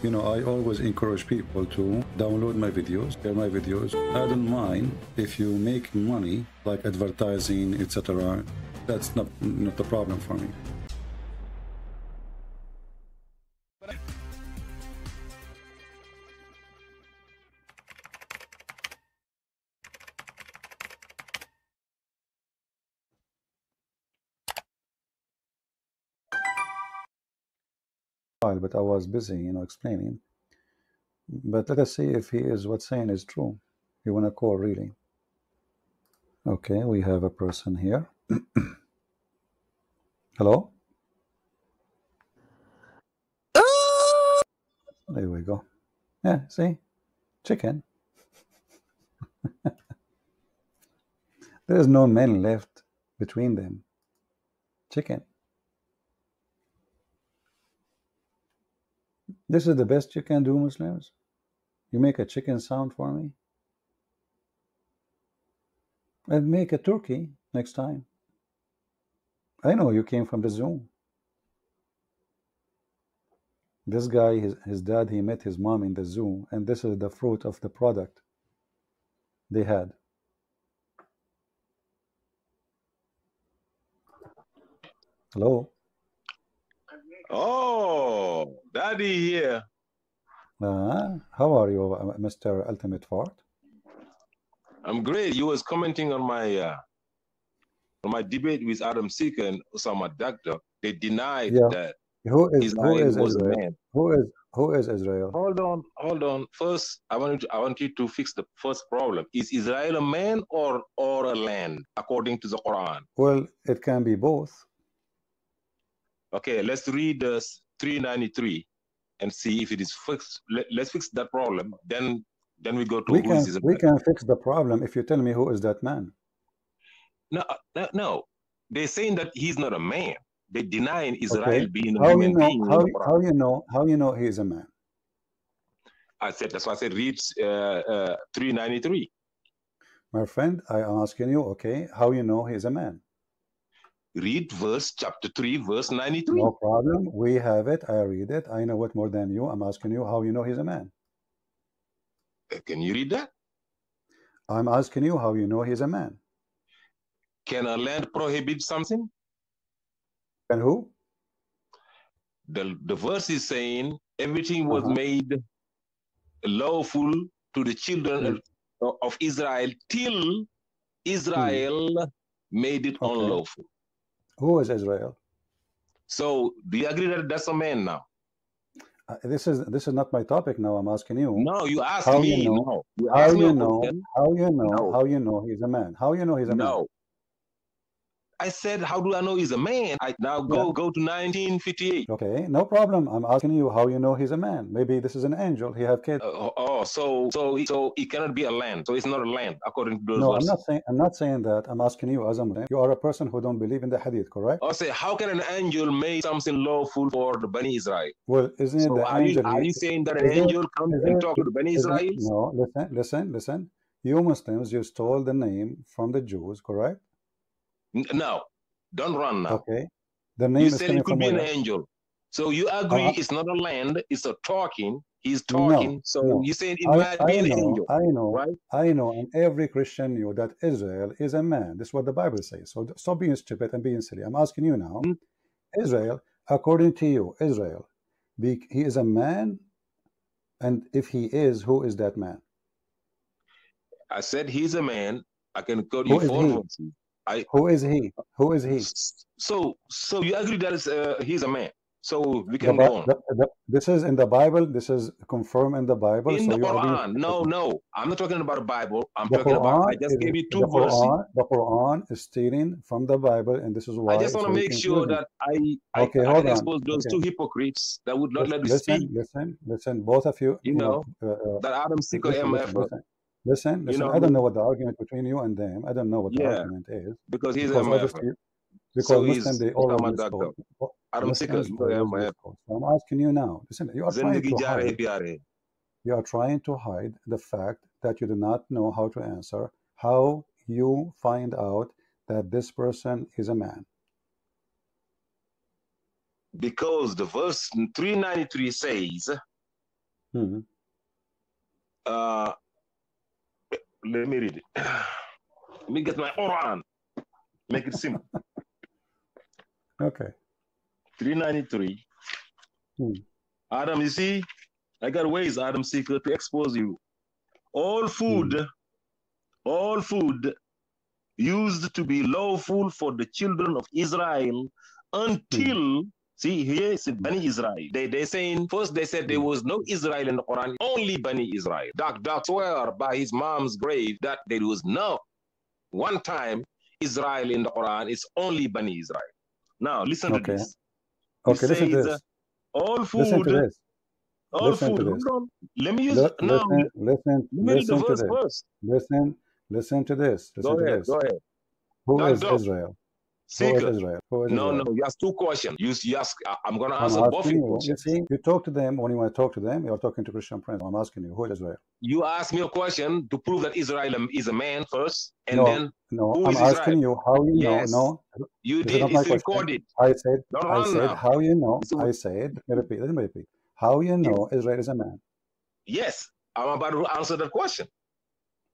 You know, I always encourage people to download my videos, share my videos. I don't mind if you make money, like advertising, etc. That's not the problem for me. But I was busy, you know, explaining. But let us see if he is what's saying is true. You want to call, really? Okay, we have a person here. Hello? There we go. Yeah, see? Chicken. There is no man left between them. Chicken. This is the best you can do, Muslims? You make a chicken sound for me? I'll make a turkey next time. I know you came from the zoo. This guy, his dad, he met his mom in the zoo, and this is the fruit of the product they had. Hello? Oh, Daddy here. How are you, Mr. Ultimate Fort? I'm great. You was commenting on my debate with Adam Seeker and Osama Dakhdok. They denied that. Who is Israel? Hold on, hold on. First, I want you to fix the first problem. Is Israel a man or a land, according to the Quran? Well, it can be both. Okay, let's read 393 and see if it is fixed. Let's fix that problem. Then we go to we can fix the problem if you tell me who is that man. No. They're saying that he's not a man. They denying Israel being a human being. How you know he is a man? That's why I said read 393. My friend, I am asking you. Okay, how you know he is a man? Read chapter 3 verse 93. No problem, we have it. I read it. I know it more than you. I'm asking you how you know he's a man. Can you read that? I'm asking you how you know he's a man. Can a land prohibit something? And who? The verse is saying everything was made lawful to the children of Israel till Israel made it unlawful. Who is Israel? So do you agree that that's a man now? This is not my topic now. I'm asking you. No, you asked me. How you know he's a man? How you know he's a man? No. I said, how do I know he's a man? I now go to 1958. Okay, no problem. I'm asking you how you know he's a man. Maybe this is an angel. He have kids. So it cannot be a land. So it's not a land according to those verses. I'm not saying that. I'm asking you as a man. You are a person who don't believe in the Hadith, correct? I say, how can an angel make something lawful for the Bani Israel? Well, isn't it the angel? Are you saying that an angel comes and talks to the Bani Israel? No, listen. You Muslims, you stole the name from the Jews, correct? No, don't run now. Okay, the name you said it could be an angel, so you agree it's not a land, it's a talking. He's talking, so you saying it might be an angel. I know, right? I know, and every Christian knew that Israel is a man. This is what the Bible says. So stop being stupid and being silly. I'm asking you now, Israel, according to you, Israel, he is a man, and if he is, who is that man? I said he's a man. I can quote you for. Who is he? So you agree that he's a man. So we can go on. This is in the Bible. This is confirmed in the Bible. In the Quran. No. I'm not talking about the Bible. I just gave you two verses. The Quran is stealing from the Bible, and this is why. I just want to make sure that I expose those two hypocrites that would not let me speak. Listen, both of you. You know that Adam Seeker MF. Listen, I don't know what the argument between you and them. I don't know what the argument is. Because he's a Muslim. Because Muslims, they always talk. So I'm asking you now. Listen, you are trying to hide the fact that you do not know how to answer how you find out that this person is a man. Because the verse 393 says Let me read it. Let me get my Quran. Make it simple. Okay. 393. Adam, you see, I got ways, Adam Seeker, to expose you. All food used to be lawful for the children of Israel until, see, here it's Bani Israel. They're saying, first they said there was no Israel in the Quran, only Bani Israel. Dakhdok swore by his mom's grave that there was no one time Israel in the Quran, it's only Bani Israel. Now, listen to this. Okay, listen to this. All food. Listen to this. All listen food. Hold on. Let me use no. Listen to this. First. Listen to this. Go ahead. Who is Israel? Who is Israel? No, you ask two questions. You ask. I'm going to answer both of you. You talk to them when you want to talk to them. You're talking to Christian Prince. I'm asking you, who is Israel? You ask me a question to prove that Israel is a man first, and then. No, I'm asking you how you know. Yes. No, you did. It's recorded. I said how you know. I said. Let me repeat. How you know Israel is a man? Yes, I'm about to answer that question.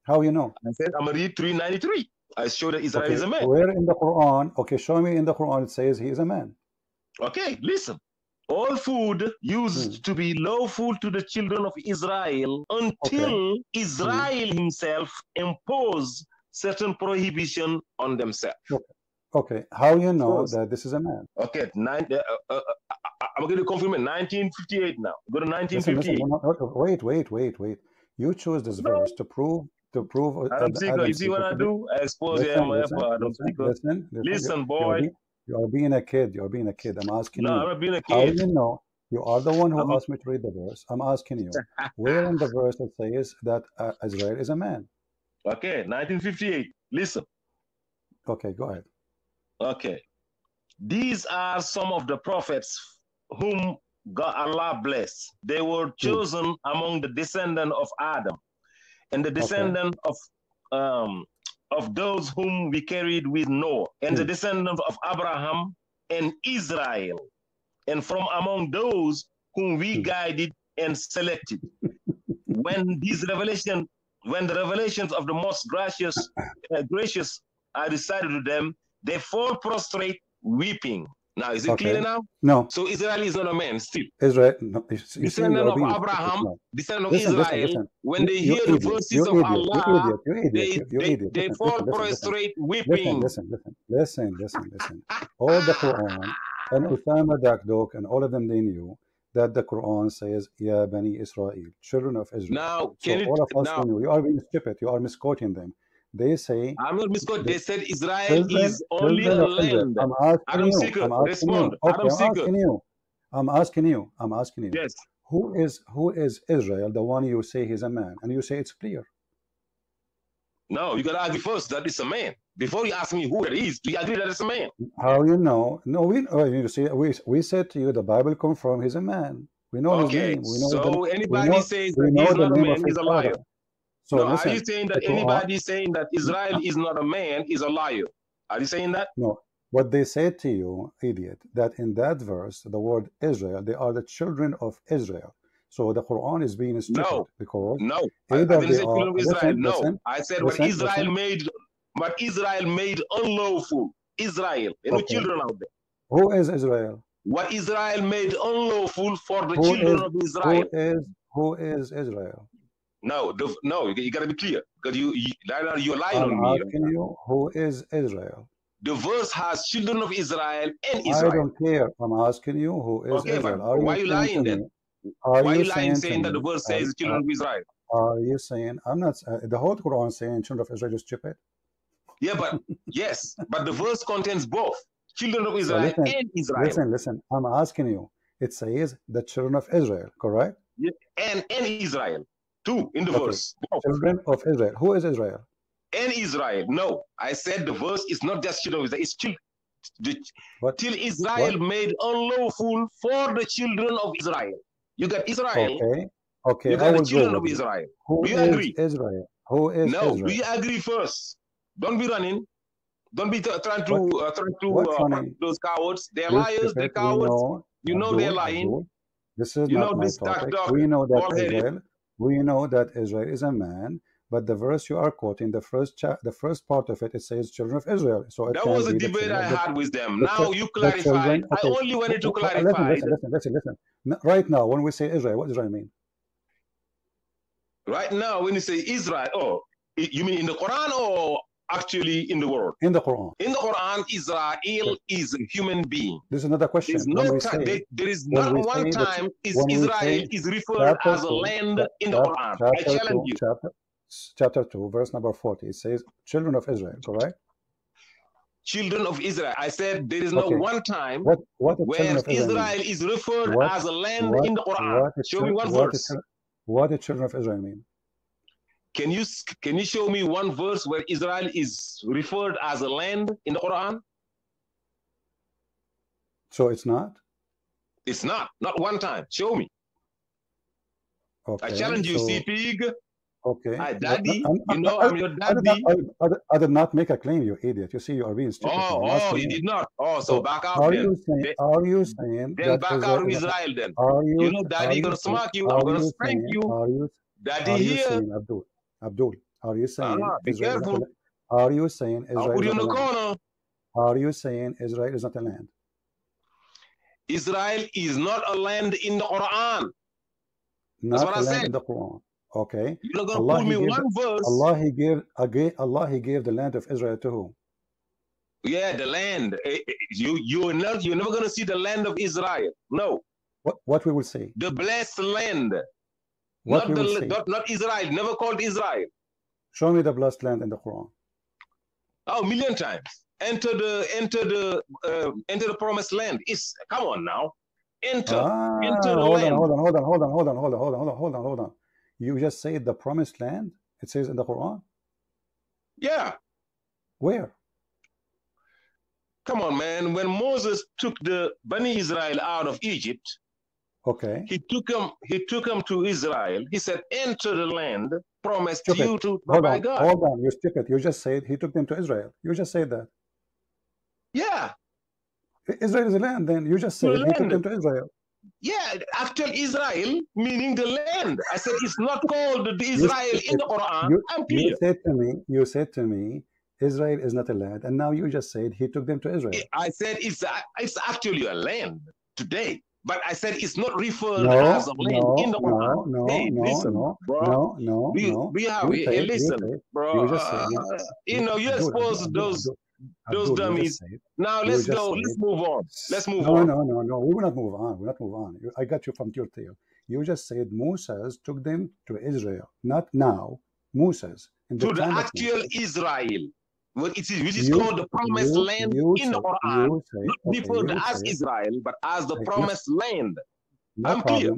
How you know? I said I'm going to read 393. I show that Israel is a man. Where in the Quran? Okay, show me in the Quran. It says he is a man. Okay, listen. All food used to be lawful to the children of Israel until Israel himself imposed certain prohibition on themselves. Okay. How you know that this is a man? Okay, I'm going to confirm it. 1958 now. Go to 1958. Wait. You chose this verse to prove. Adam Seeker, you see what I do? I expose Adam Seeker. Listen, boy. You are being a kid. I'm asking you. No, I'm not being a kid. How do you know? You are the one who asked me to read the verse. I'm asking you. Where in the verse it says that Israel is a man? Okay, 1958. Listen. Okay, go ahead. Okay. These are some of the prophets whom Allah blessed. They were chosen among the descendants of Adam. And the descendant of those whom we carried with Noah, and the descendant of Abraham and Israel, and from among those whom we guided and selected. when the revelations of the most gracious are decided to them, they fall prostrate weeping. Now, is it clear now? No. So Israel is not a man still. Israel, no, descendant of Abraham, descendant of Israel, when they hear the voices of Allah, they fall prostrate weeping. Listen. All the Quran, and Osama Dakhdok, and all of them, they knew that the Quran says, Ya Bani Israel, children of Israel. Now, you are being stupid, you are misquoting them. They say, I'm not misquoting. They said Israel is only a land. I'm asking you. Yes. Who is Israel? The one you say he's a man, and you say it's clear. No, you gotta argue first that it's a man before you ask me who it is. Do you agree that it's a man? How you know? No, we said to you the Bible confirms he's a man. We know his name. We know anybody says that he's not a man is a liar. So listen, are you saying that anybody saying that Israel is not a man is a liar? Are you saying that? No. What they said to you, idiot, that in that verse, the word Israel, they are the children of Israel. So the Quran is being stupid because I said what Israel made unlawful. Israel, no children out there. Who is Israel? What Israel made unlawful for the children of Israel. Who is Israel? No, you gotta be clear because you're lying on me. I'm asking you, who is Israel? The verse has children of Israel and Israel. I don't care. I'm asking you, who is Israel? Why are you lying then? Why are you lying saying that the verse says children of Israel? Are you saying I'm not? The whole Quran saying children of Israel is stupid. Yeah, but yes, but the verse contains both children of Israel and Israel. Listen. I'm asking you. It says the children of Israel, correct? Yeah, and Israel. Two in the verse. Children of Israel. Who is Israel? And Israel. No, I said the verse is not just children of Israel. It's till Israel made unlawful for the children of Israel. You got Israel. Okay. You got the children of Israel. Do you agree? Israel. Who is Israel? No. Do you agree first? Don't be running. Don't be trying to those cowards. They're liars. They're cowards. You know they're lying. This is not my topic. We know that Israel, is a man, but the verse you are quoting, the first part of it, it says children of Israel. So that was a debate I had with them. Now you clarified. I only wanted to clarify. Listen. Right now, when we say Israel, what does Israel mean? Right now, when you say Israel, oh, you mean in the Quran or actually in the world? In the Quran. In the Quran, Israel is a human being. This is another question. There is not one time Israel is referred as a land in the Quran. I challenge you. Chapter 2, verse number 40, it says children of Israel, correct? Children of Israel. I said there is not one time where Israel is referred as a land in the Quran. Show me one verse. What do children of Israel mean? Can you show me one verse where Israel is referred as a land in the Quran? So it's not? It's not. Not one time. Show me. Okay, I challenge you, CPIG. Okay. Hi, daddy. I'm your daddy. I did not make a claim, you idiot. You see, you are being stupid. Oh, you did not. Oh, so back out. Are you saying? Then back out of Israel, then. Daddy going to smack you. I'm going to spank you. Daddy here. Abdul, are you saying? Be careful. Are you saying Israel is not a land? Are you saying Israel is not a land? Israel is not a land in the Quran. That's what I said. Okay. You're not going to give me one verse. Allah gave the land of Israel to who? Yeah, the land. You're never going to see the land of Israel. No. What we will see? The blessed land. Not Israel. Never called Israel. Show me the blessed land in the Quran. Oh, a million times. Enter the promised land. Come on now. Enter the land. Hold on. You just say the promised land. It says in the Quran. Yeah. Where? Come on, man. When Moses took the Bani Israel out of Egypt, he took them to Israel. He said, "Enter the land promised you to by God." Hold on, you stupid. You just said he took them to Israel. You just said that. Yeah. Israel is a land. Then you just said he took them to Israel. Yeah, actual Israel meaning the land. I said it's not called the Israel in the Quran. I'm clear. You said to me, Israel is not a land, and now you just said he took them to Israel. I said it's actually a land today, but I said it's not referred as a land in the Quran. Listen, bro. You expose those. Those dummies. Now let's go. Let's move on. No. We will not move on. I got you from your tail. You just said Moses took them to Israel. Not now. Moses. To the actual Israel. Which is called the promised land in the Quran. Not referred as Israel, but as the promised land. I'm clear.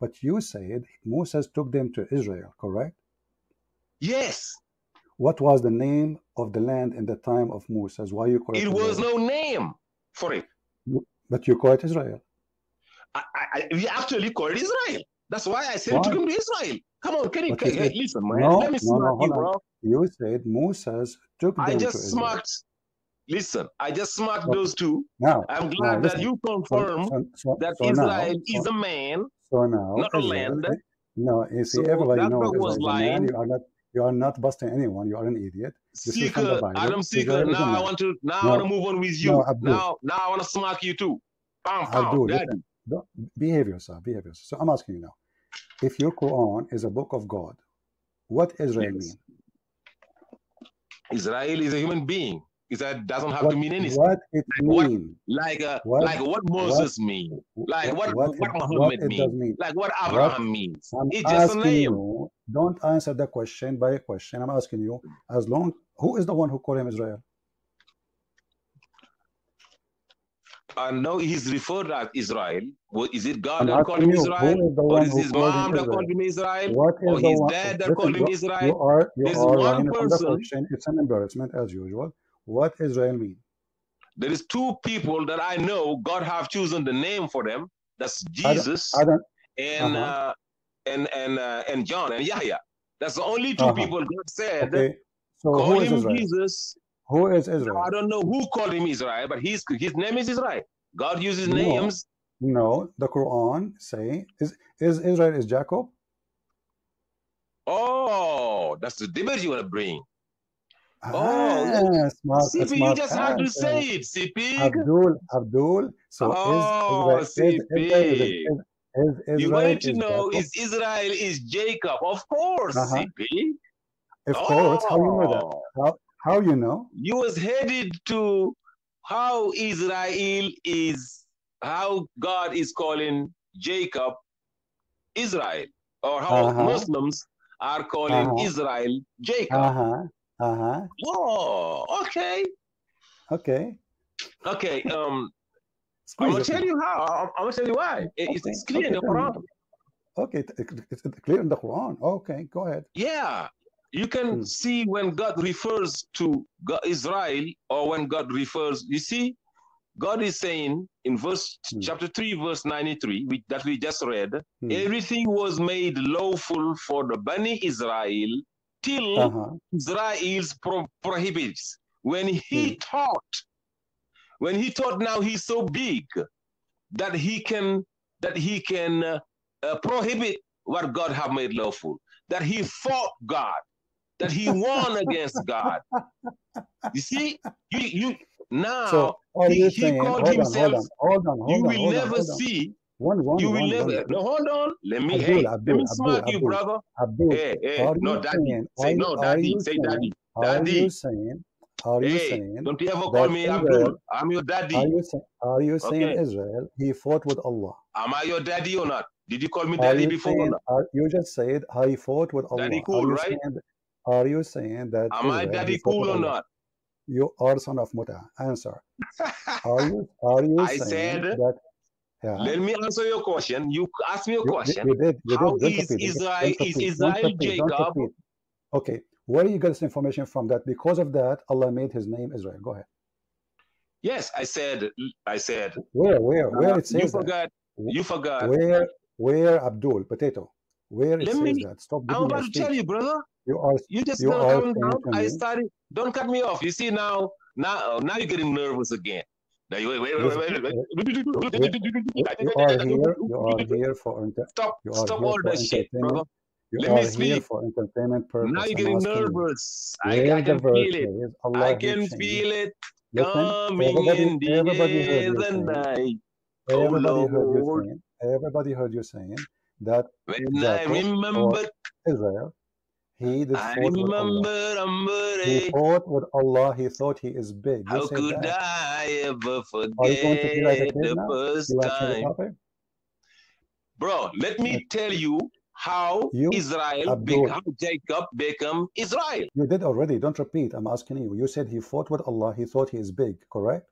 But you said Moses took them to Israel, correct? Yes. What was the name of the land in the time of Moses? Why you call it? It was no name for it. But you call it Israel. We actually call it Israel. That's why I said to come to Israel. Come on, listen, man. Let me smack you, bro. You said Moses took them to Israel. I just smacked those two. Now, I'm glad that you confirm that Israel is a man, not a land. No, you see, everybody knows Israel is a man. You are not busting anyone. You are an idiot. Adam Seeker. Now I want to move on with you. Now I want to smack you too. Behave yourself. So I'm asking you now, if your Quran is a book of God, what Israel mean? Israel is a human being. Israel doesn't have to mean anything. What it mean? Like what Moses mean? Like what Muhammad mean? Like what Abraham means? It's just a name. Don't answer the question by a question. I'm asking you, who is the one who called him Israel? I know he's referred as Israel. Is it God that called him Israel? Or is his mom that called him Israel? Or his dad that called him Israel? There's one person. It's an embarrassment as usual. What Israel mean? There is two people that I know God have chosen the name for them. That's Jesus and John and Yahya. That's the only two people God said. Okay. So call him Israel? Jesus. Who is Israel? I don't know who called him Israel, but his name is Israel. God uses names No, the Quran say is Israel is Jacob. Oh, that's the debate you want to bring. Smart, CP, smart. You just had to say it, CP. Abdul. So is Israel, you wanted to know Jacob? Is Israel is Jacob? Of course, CP. Of course. How you know that? How you know? You was headed to how Israel is, how God is calling Jacob Israel, or how Muslims are calling Israel Jacob. Whoa, okay. I'm gonna tell you how. I'm gonna tell you why. It's clear in the Quran. Okay, it's clear in the Quran. Okay, go ahead. Yeah, you can see when God refers to God, Israel, or when God refers, you see, God is saying in verse chapter 3, verse 93, that we just read, everything was made lawful for the Bani Israel till Israel's prohibits. When he taught, now he's so big that he can prohibit what God have made lawful. That he fought God, that he won against God. You see, you now. So, he called himself. You will never see. You will never. No, hold on. Let me smack you, brother. No, daddy. Say no, daddy. Say daddy. Daddy. Are you saying? Don't you ever call me Abdul. I'm your daddy. Are you saying Israel? He fought with Allah. Am I your daddy or not? Did you call me daddy before or not? You just said I fought with Allah. Daddy cool, right? Are you saying that? Am I daddy cool or not? You are son of Muta. Answer. Are you I saying said, that? Yeah. Let me answer your question. You asked me a question. You did. How is Israel Jacob? Okay. Where do you get this information from? That because of that, Allah made his name Israel. Go ahead. Yes, I said. Where it says you forgot. Where Abdul Potato? Where it says that? Stop. I'm about to tell you, brother. You just calm down. I started. Don't cut me off. You see now you're getting nervous again. You are here for entertainment. Stop all that shit, brother. Let me speak. For entertainment purpose. Now you're getting nervous. I can feel it. I can feel it coming in the night. Everybody heard you saying that. When I remember Israel, he fought with Allah. He thought he is big. How could I ever forget the first time? Bro, let me tell you how Israel became Israel. You did already. Don't repeat. I'm asking you. You said he fought with Allah. He thought he is big. Correct?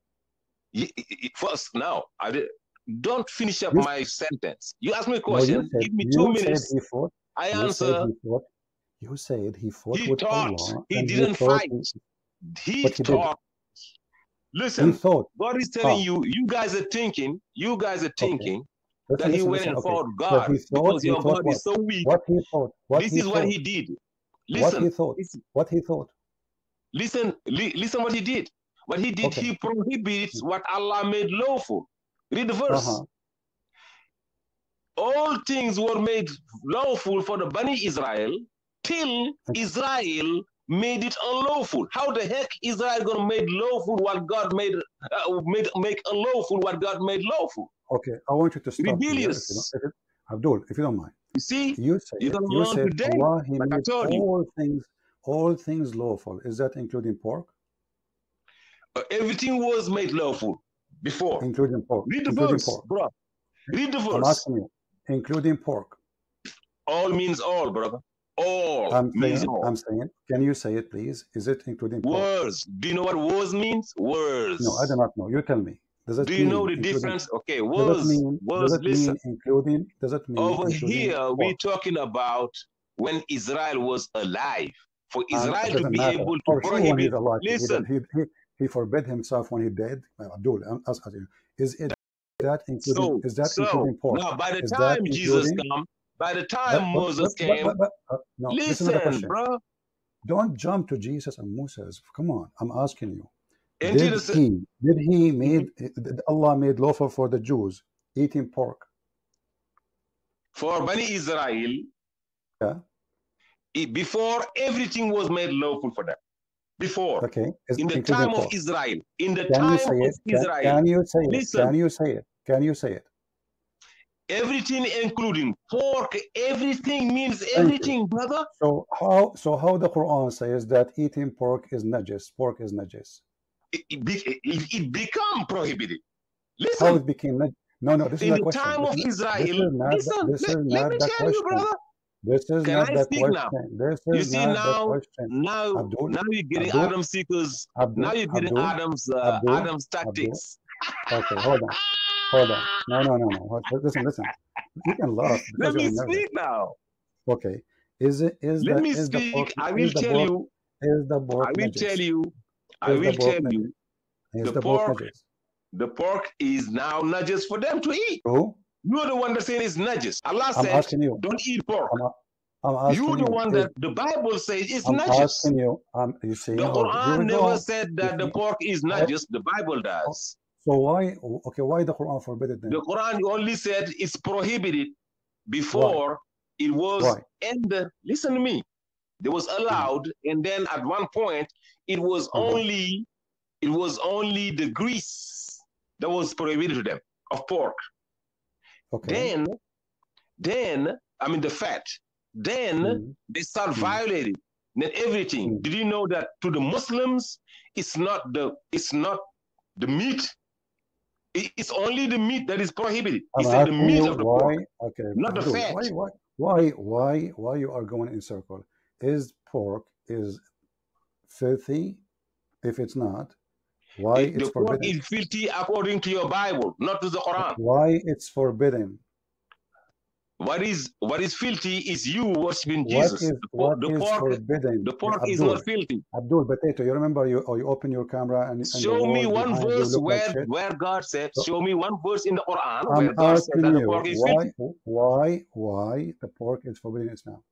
First, now, don't finish up my sentence. You asked me a question. Give me 2 minutes. I answer. You said he fought with Allah. He didn't fight. He talked. Listen, God is telling you, you guys are thinking that he went and fought God because your God is so weak. This is what he did. Listen what he did. What he did, he prohibits what Allah made lawful. Read the verse. All things were made lawful for the Bani Israel till Israel made it unlawful. How the heck Israel gonna make lawful what God made make unlawful what God made lawful? Okay, I want you to stop. Rebellious. Abdul, if you don't mind. You see, you said today, Allah, he like made all things lawful. Is that including pork? Everything was made lawful before, including pork. Read the verse, bro. Read the verse. I'm asking you, including pork. All means all, brother. All. I'm saying, can you say it, please? Is it including pork? Words. Do you know what words means? Words. No, I do not know. You tell me. Do you know the difference? Okay, words. Listen. Does it mean over here we're talking about when Israel was alive? For Israel to be able to prohibit. Listen. He forbade himself when he died. Abdul, I'm asking you. Is that including pork? Now, by the time Jesus comes, by the time Moses came, no, listen, bro. Don't jump to Jesus and Moses. Come on, I'm asking you. Did Allah made lawful for the Jews eating pork. For Bani Israel, yeah, before everything was made lawful for them. Before, okay, in the time of Israel, in the time of Israel, can you say it? Everything, including pork, everything means everything, brother. So how the Quran says that eating pork is najis? Pork is najis. It became prohibited. Listen. How it became? No. This is the question. Time of Israel. Listen. Let me tell you, brother. This is not the question. You see now you're getting Adam Seeker's. Now you're getting Adam's tactics. Okay, hold on. No. Listen. You can laugh. Let me speak now. Okay. I will tell you. I will tell you. The pork is now najis for them to eat. Who? You're the one that saying it's najis. Allah says, don't eat pork. You're the one that the Bible says it's najis. The Quran never said that the pork is najis. The Bible does. So why? Okay, why the Quran forbid it then? The Quran only said it's prohibited before it was ended. Listen to me. There was allowed, and then at one point it was only the grease that was prohibited to them of pork. Okay. Then the fat. Then they start violating then everything. Did you know that to the Muslims it's not the meat? It's only the meat that is prohibited. He said the meat of the pork, not the fat. Why you are going in circle? Is pork is filthy? If it's not, why it's forbidden? The pork is filthy according to your Bible, not to the Quran. Why it's forbidden? What is filthy is you worshiping Jesus. The pork is not filthy. Abdul Potato, you remember you open your camera and show me one verse where God said, show me one verse in the Quran where God said that the pork is filthy. Why the pork is forbidden in Islam?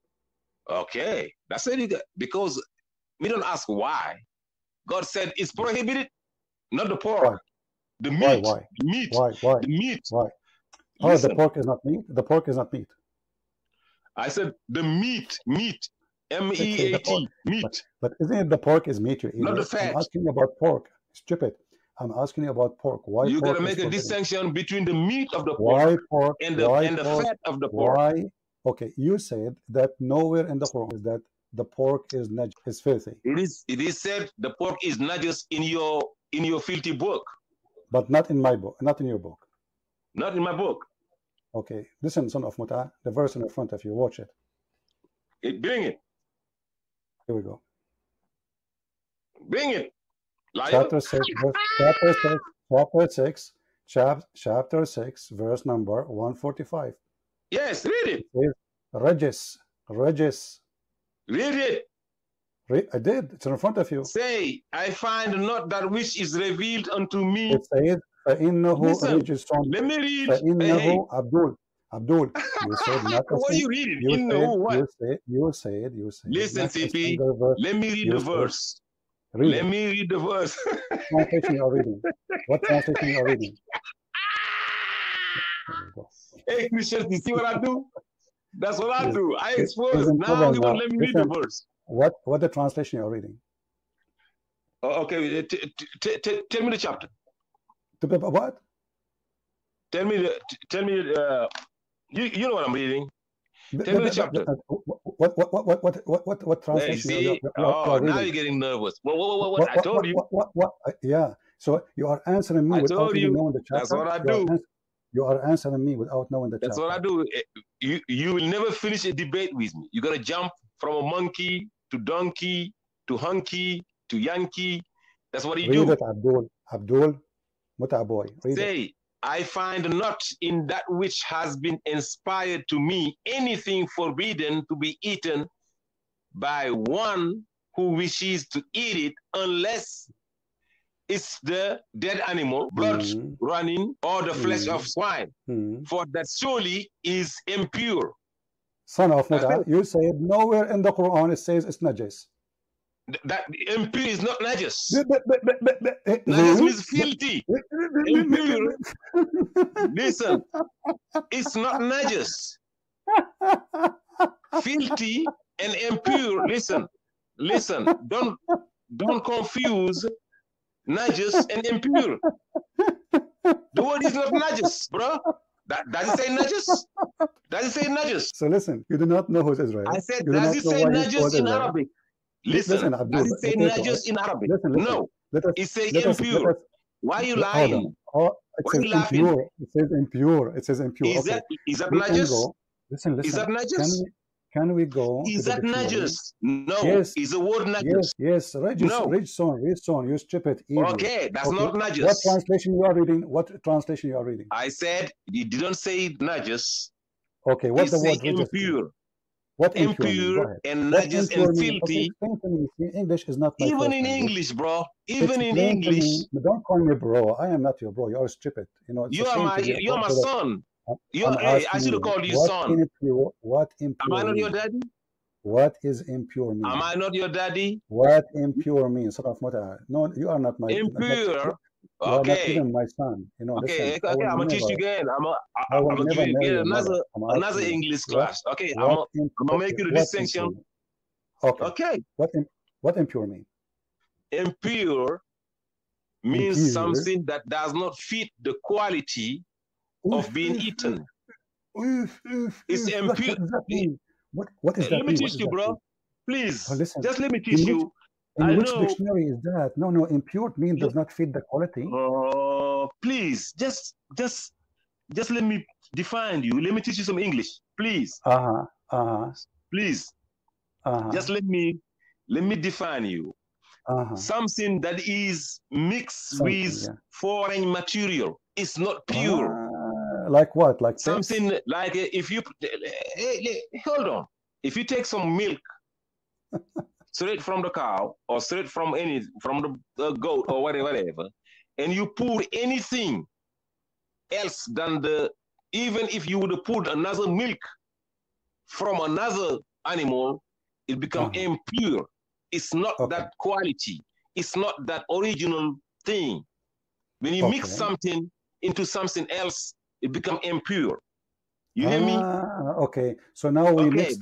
Okay, that's it. Because we don't ask why. God said it's prohibited, not the pork. Why? The meat. Why? Oh, listen. The pork is not meat. The pork is not meat. I said the meat, meat, M-E-A-T, meat. But isn't it the pork is meat? You're eating? Not the fat. I'm asking about pork. Stupid. I'm asking you about pork. Why? You gotta make a distinction between the meat of the pork, and the fat of the pork. Why? Okay, you said that nowhere in the Quran is that the pork is najis, is filthy. It is said the pork is najis in your filthy book, but not in my book, not in your book. Not in my book. Okay, listen, son of Mut'ah, the verse in the front of you, watch it. Bring it. Here we go. Bring it. Liar. Chapter 6, verse number 145. Yes, read it. Regis. Read it. I did. It's in front of you. Say, I find not that which is revealed unto me. It says, Listen, let me read. Abdul, you said not what are you reading? You said. Listen, CP, let me read the verse. Let me read the verse. What translation are you reading? Hey, Christian, you see what I do? That's what I do. I expose. Now you won't let me read the verse. What the translation you're reading? Okay, tell me the chapter. What? Tell me. You know what I'm reading. Tell me the chapter. What translation? See, now you're getting nervous. What? I told you. What? Yeah. So you are answering me without even knowing the chapter. That's what I do. You are answering me without knowing the chapter. That's what I do. You will never finish a debate with me. You're gonna jump from a monkey to donkey to hunky to yankee. That's what you do. Read it, Abdul. Boy, say, it. I find not in that which has been inspired to me anything forbidden to be eaten by one who wishes to eat it, unless it's the dead animal, blood running, or the flesh of swine, for that surely is impure. Son of Mut'ah, you said nowhere in the Quran it says it's najis. That impure is not najis. Najis means filthy. Impure. Listen, it's not najis. Filthy and impure. Listen, listen. Don't confuse najis and impure. The word is not najis, bro. Does it say najis? Does it say najis? So listen, you do not know who it is, right? I said, does it say najis in Arabic? Listen, does it say najis in Arabic? No, it says impure. Why are you lying? It says impure. It says impure. It says impure. Is that najis? Listen, listen. Is that najis? Can we go? Is that najis? No. Yes. Is the word najis? Yes. Yes. Rajson, you stupid evil. Okay, that's not najis. What translation you are reading? What translation you are reading? I said you didn't say najis. Okay. What the word impure? What impure and najis and filthy? Okay, English is not my even in language. English, bro. Even it's in English. Don't call me bro. I am not your bro. You are stupid. You know. You are my son. I should have called you son. Impure, what impure? Am I not your daddy? What is impure mean? Am I not your daddy? What impure means? No, you are not my impure. Okay. Even my son. You know, okay. Listen, okay. I'm gonna teach you again. I'm gonna give you again another English class. Okay. I'm gonna make you the distinction. Okay. Okay. What impure mean? Impure means something that does not fit the quality of being eaten. It's impure. What is that? Let me teach you, bro. Please. Just let me teach you. In which dictionary is that? No, impure means does not fit the quality. Please, just let me define you. Let me teach you some English, please. Please, just let me define you. Something that is mixed with foreign material. It's not pure. Like what? Like something this? Like if you hold on. If you take some milk. Straight from the cow, or straight from the goat, or whatever, and you pour anything else than even if you would have poured another milk from another animal, it becomes impure. It's not that quality. It's not that original thing. When you mix something into something else, it becomes impure. You hear me? Okay. So now we mix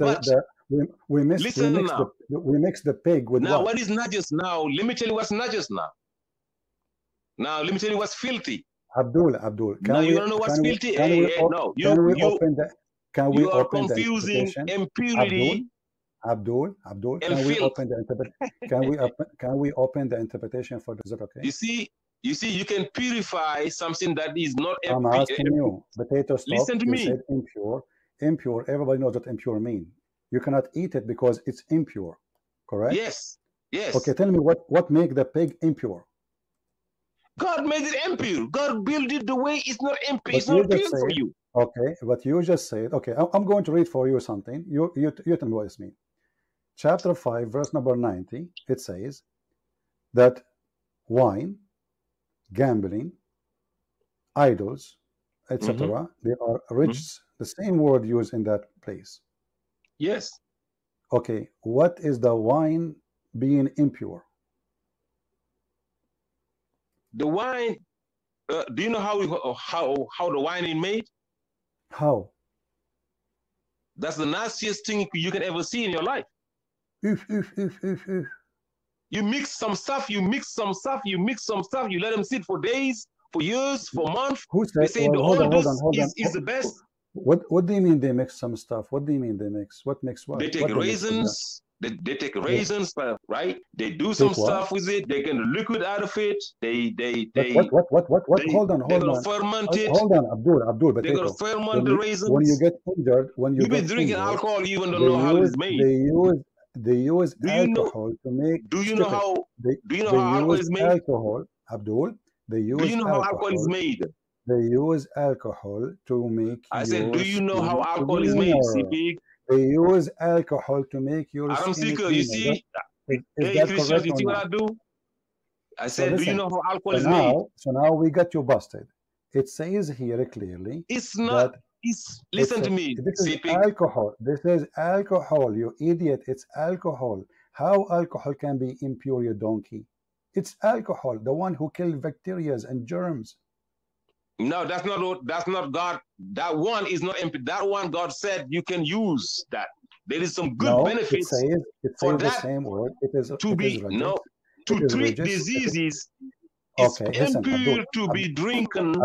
the pig with now what is najis now? Let me tell you what's najis now. Now let me tell you what's filthy. Abdul, can we, you don't know what's filthy? You are confusing impurity. Abdul, can we open the interpretation for this? Okay. You see, you can purify something that is not impure. I'm asking you, potato stock. Listen to me. Impure. Everybody knows what impure means. You cannot eat it because it's impure, correct? Yes. Okay, tell me what made the pig impure? God made it impure. God built it the way it's not impure. It's not pure for you. Okay, but you just said, okay, I'm going to read for you something. You tell me what it means. Chapter 5, verse number 90, it says that wine, gambling, idols, etc., they are riches. The same word used in that place. Yes. Okay, what is the wine being impure? The wine, do you know how the wine is made? How? That's the nastiest thing you can ever see in your life. You mix some stuff, you let them sit for days, for years, for months. Who said, they say the oldest is the best. What do you mean they mix some stuff? What do you mean they mix? What mix what? They take raisins. They take raisins, right? They do some stuff with it. They get liquid out of it. They what? Hold on. Ferment it. Hold on, Abdul. But they're gonna ferment the raisins. When you get injured, when you get injured, alcohol, you even don't know how it's made. They use alcohol to make. Do you know how? Do you know how alcohol is made? Alcohol, Abdul. They use. Do you know how alcohol is made? They use alcohol to make. I said, do you know how alcohol is made, CP? They use alcohol to make your. Adam Seeker, you see? Hey, Christian, you see what I do? I said, do you know how alcohol is made? So now we got you busted. It says here clearly. It's not. Listen to me, CP. This is alcohol. You idiot. It's alcohol. how alcohol can be impure your donkey? It's alcohol, the one who killed bacteria and germs. No, that's not God. That one is not impure. That one God said you can use that. There is some good benefits for that. The same word. It is to be to treat diseases. It's impure to be drinking.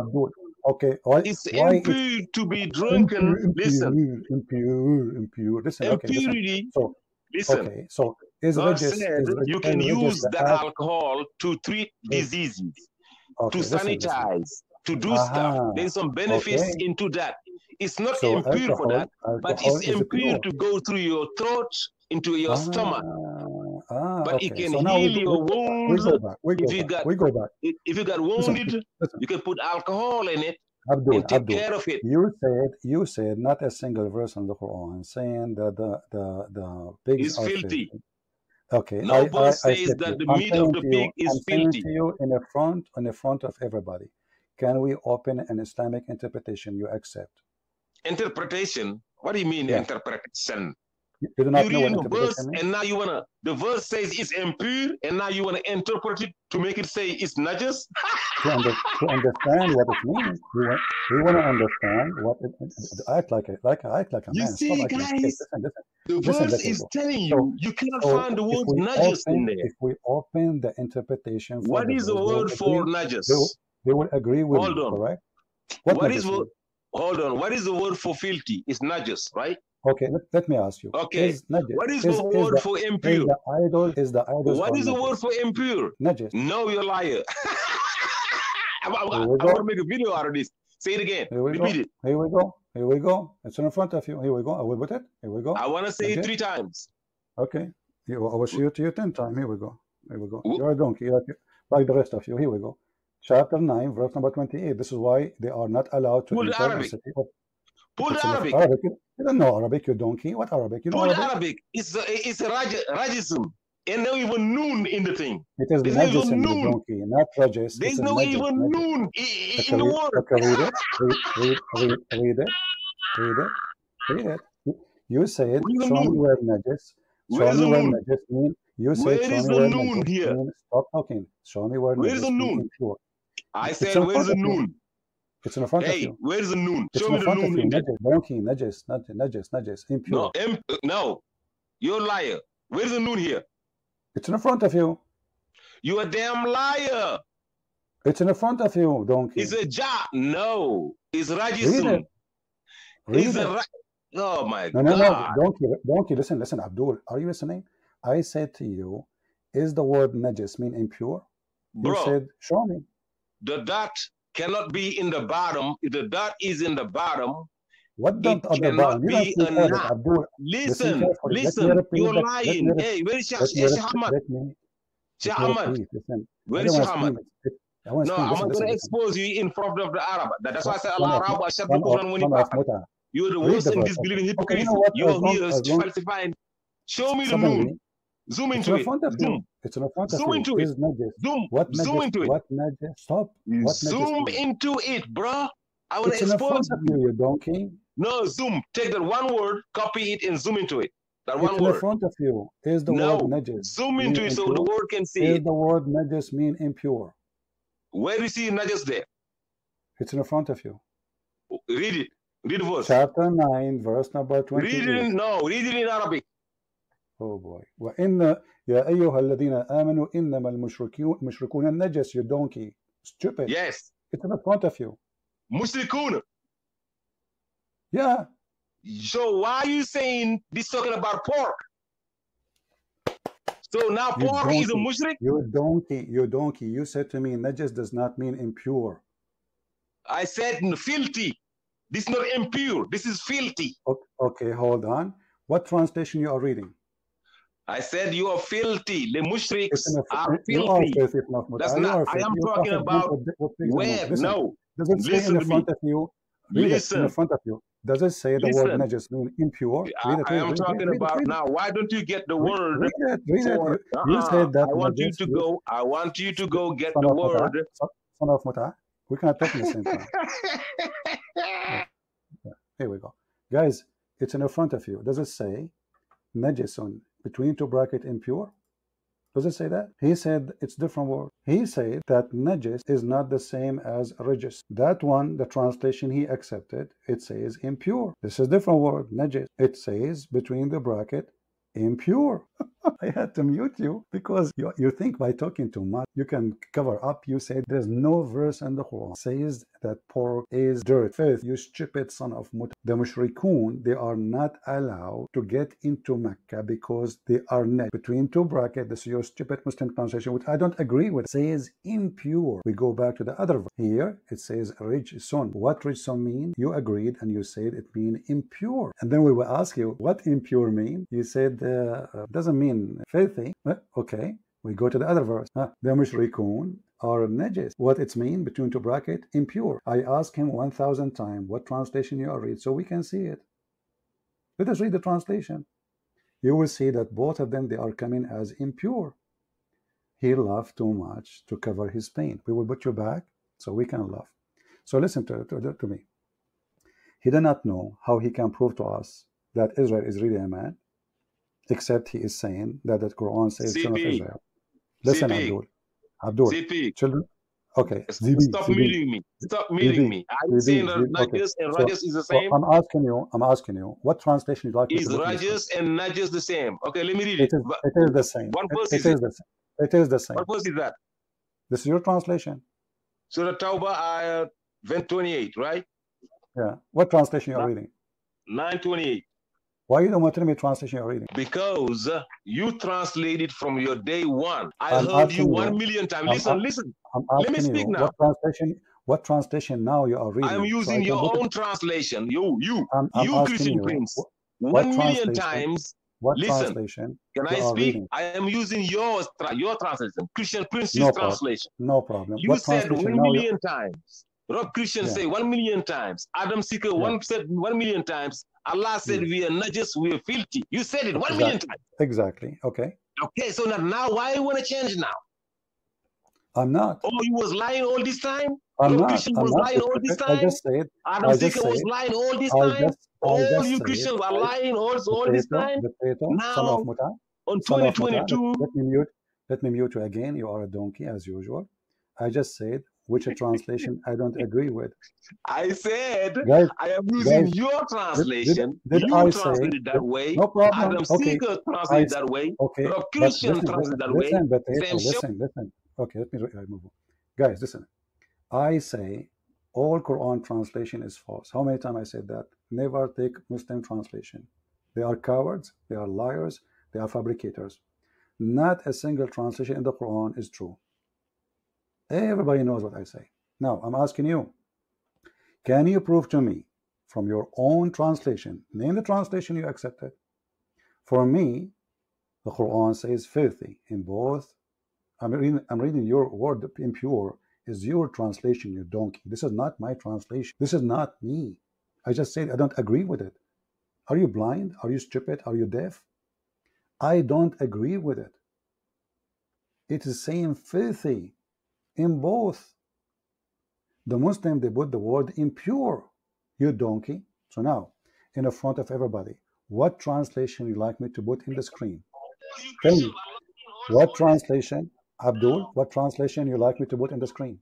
Okay, it's impure to be drinking. Listen, impure. Listen, impurity. So, listen. Okay, so you can use that alcohol to treat diseases, to sanitize, to do stuff. There's some benefits into that. It's not impure for that, but it's impure to go through your throat into your stomach. But it can heal your wounds. If you got wounded, you can put alcohol in it and take care of it. You said not a single verse in the Quran saying that the pig is filthy. Okay. Nobody says that the meat of the pig is filthy. You in the front of everybody. Can we open an Islamic interpretation you accept? Interpretation? What do you mean interpretation? You do not know what interpretation means? And now you wanna, the verse says it's impure, and now you wanna interpret it to make it say it's najas? To understand what it means, we wanna understand what it means. Act like a man. You see, guys, the verse is telling you, you cannot find the word najas in there. If we open the interpretation, what is the word for najas? They will agree with you, correct? What is the word for filthy? It's najas, right? Okay, let me ask you. Okay, what is the word for impure? What is the word for impure? Najas. No, you're a liar. I want to make a video out of this. Say it again. Repeat it. Here we go. It's in front of you. Here we go. I will put it. Here we go. I want to say it 3 times. Okay. I will show it to you 10 times. Here we go. You're a donkey. You're like the rest of you. Here we go. Chapter 9, verse number 28. This is why they are not allowed to enter Arabic. The city of... Pull the Arabic. Arabic. You don't know Arabic, you donkey. What Arabic? You know Arabic? Arabic. It's rajism. And no even noon in the thing. It is rajism in the donkey, not rajas. There's no even noon in the word. Okay, read it. You say it. Show me where najas. Show me where najas means. You say where is the noon here? Stop talking. Show me where is the noon. I said, where's the noon? It's in front of you. Where's the noon? Show me the noon. Najas, impure. No, you're a liar. Where's the noon here? It's in front of you. You're a damn liar. It's in front of you, donkey. It's a job. No, it's rajism. It's a... Oh my God. No, donkey. Listen, Abdul. Are you listening? I said to you, is the word najas mean impure? You said, show me. The dot cannot be in the bottom. If the dot is in the bottom, what dot on the bottom? Be a knot. Listen, you're lying. Hey, where is Shahmat? Where is Shahmat? No, I'm going to expose you in front of the Arab. That's why I said, Allah Rabba, Shab the Quran when you you're the worst in disbelieving hypocrisy. You're here falsifying. Show me the moon. Zoom into it. Zoom into it. Zoom into it. Stop. Zoom into it, bro. I want to expose you, donkey. No, zoom. Take that one word, copy it, and zoom into it. That one word. In front of you is the word najas. Zoom into it so the word can see it. Is the word najas mean impure? Where do you see najas there? It's in front of you. Read it. Read the verse. Chapter 9, verse number 20. Read it in Arabic. Oh boy. You donkey. Stupid. Yes. It's in front of you. Mushrikun. Yeah. So why are you saying this talking about pork? So now pork is a mushrik? You donkey. You said to me najas does not mean impure. I said filthy. This is not impure. This is filthy. Okay, hold on. What translation you are reading? I said you are filthy. The mushriks are filthy. That's not. I am talking about where. No. Does it say in front of you? Listen. In front of you. Does it say the word najas mean impure? I am talking about now. Why don't you get the word? You said that. I want you to go get the word. Son of Muta. We cannot talk at the same time. Here we go, guys. It's in front of you. Does it say najasun between two brackets impure? Does it say that? He said it's different word. He said that najis is not the same as rijis. That one, the translation he accepted, it says impure. This is different word, najis. It says between the bracket impure. I had to mute you because you think by talking too much you can cover up. You say there's no verse in the Quran says that pork is dirt. Fifth, you stupid son of Mut. The Mushrikun, they are not allowed to get into Mecca because they are net between two brackets. This is your stupid Muslim translation, which I don't agree with. It says impure. We go back to the other verse. Here it says rijsun. What rijsun mean? You agreed and you said it mean impure. And then we will ask you what impure mean. You said doesn't mean filthy. Okay, we go to the other verse. The mushrikun are najis. What it mean between two bracket? Impure. I asked him 1,000 times what translation you are read so we can see it. Let us read the translation. You will see that both of them, they are coming as impure. He laughed too much to cover his pain. We will put you back so we can laugh. So listen to me. He did not know how he can prove to us that Israel is really a man, except he is saying that the Quran says CP. Son of Israel. Listen, CP. Abdul. CP. Children. Okay. Stop meeting me. Stop meeting me. I'm saying najis and rajas is the same. I'm asking you. What translation you like? Is rajas and najis the same? Okay. Let me read it. It is the same. One verse is the same. It is the same. What verse is that? This is your translation. Surah Tawbah, 28, right? Yeah. What translation you are reading? 928. Why you don't want to tell me translation you're reading? Because you translated from your day one. I heard you 1,000,000 times. Listen. Let me speak now. What translation now you are reading? I'm using your own translation. You Christian Prince. 1,000,000 times. What translation? Can I speak? I am using your translation. Christian Prince's translation. No problem. You said 1,000,000 times. Rob Christian say 1,000,000 times. Adam Seeker said 1,000,000 times. Allah said we are najis, we are filthy. You said it 1,000,000 times. Exactly. Okay. Okay. So now why you want to change now? I'm not. Oh, you was lying all this time. Christian was lying all this time. I just said. Adam Seeker was lying all this time. All you Christians were lying all this time. Now, on 2022. Let me mute you again. You are a donkey as usual. I just said. Which a translation I don't agree with. I said, guys, I am using your translation. You translate it that way. No problem. Adam Seeker translates that way. Okay. Christian translates that way. Listen. Okay, let me move on. Guys, listen. I say all Quran translation is false. How many times I said that? Never take Muslim translation. They are cowards. They are liars. They are fabricators. Not a single translation in the Quran is true. Everybody knows what I say. Now, I'm asking you, can you prove to me from your own translation, name the translation you accepted? For me, the Quran says filthy in both. I'm reading your word impure is your translation, you donkey. This is not my translation. This is not me. I just said I don't agree with it. Are you blind? Are you stupid? Are you deaf? I don't agree with it. It is saying filthy. In both. The Muslim, they put the word impure. You donkey. So now, in front of everybody, what translation you like me to put in the screen? Tell me. What translation, Abdul, what translation you like me to put in the screen?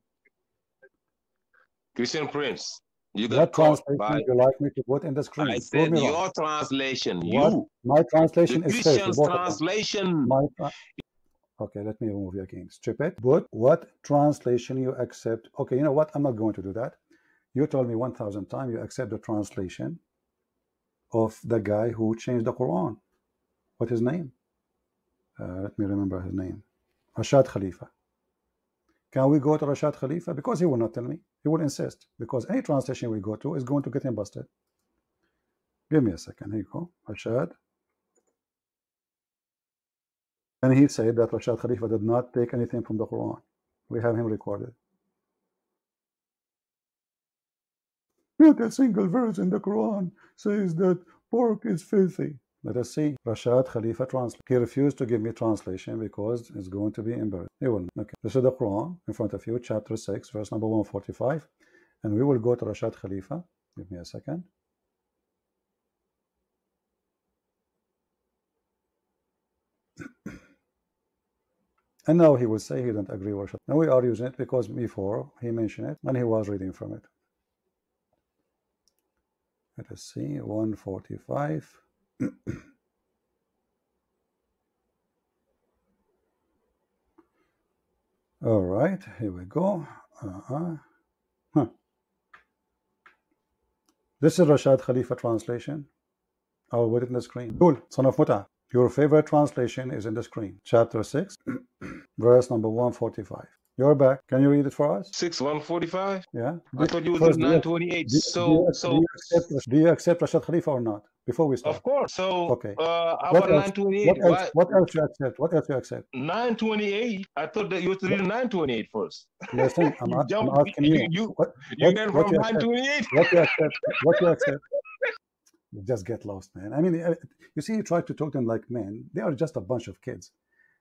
Christian Prince. You got what translation you like me to put in the screen? I said your on. Translation. What? You. My translation the is Christian's safe, translation. Okay, let me remove you again. Stupid. But what translation you accept? Okay, you know what? I'm not going to do that. You told me 1,000 times you accept the translation of the guy who changed the Quran. What's his name? Let me remember his name. Rashad Khalifa. Can we go to Rashad Khalifa? Because he will not tell me. He will insist. Because any translation we go to is going to get him busted. Give me a second. Here you go. Rashad. And he said that Rashad Khalifa did not take anything from the Quran. We have him recorded. Not a single verse in the Quran says that pork is filthy. Let us see. Rashad Khalifa translate. He refused to give me translation because it's going to be embarrassing. He will not. Okay. This is the Quran in front of you, chapter 6, verse number 145. And we will go to Rashad Khalifa. Give me a second. And now he will say he don't agree with Rashad. Now we are using it because before he mentioned it and he was reading from it. Let us see, 145. All right, here we go. This is Rashad Khalifa translation. I will put it in the screen. Abdul, son of Muta, your favorite translation is in the screen. Chapter 6, verse number 145. You're back. Can you read it for us? 6:145. Yeah. I thought you would do 9:28. Do you accept Rashad Khalifa or not? Before we start. Of course. So. Okay. What else? 9:28. What else you accept? What else you accept? 9:28. I thought that you had to read 9:28 first. Listen, I'm asking you. You get from 9:28. What you accept? What you accept? You just get lost, man. I mean, you see, you try to talk to them like men. They are just a bunch of kids.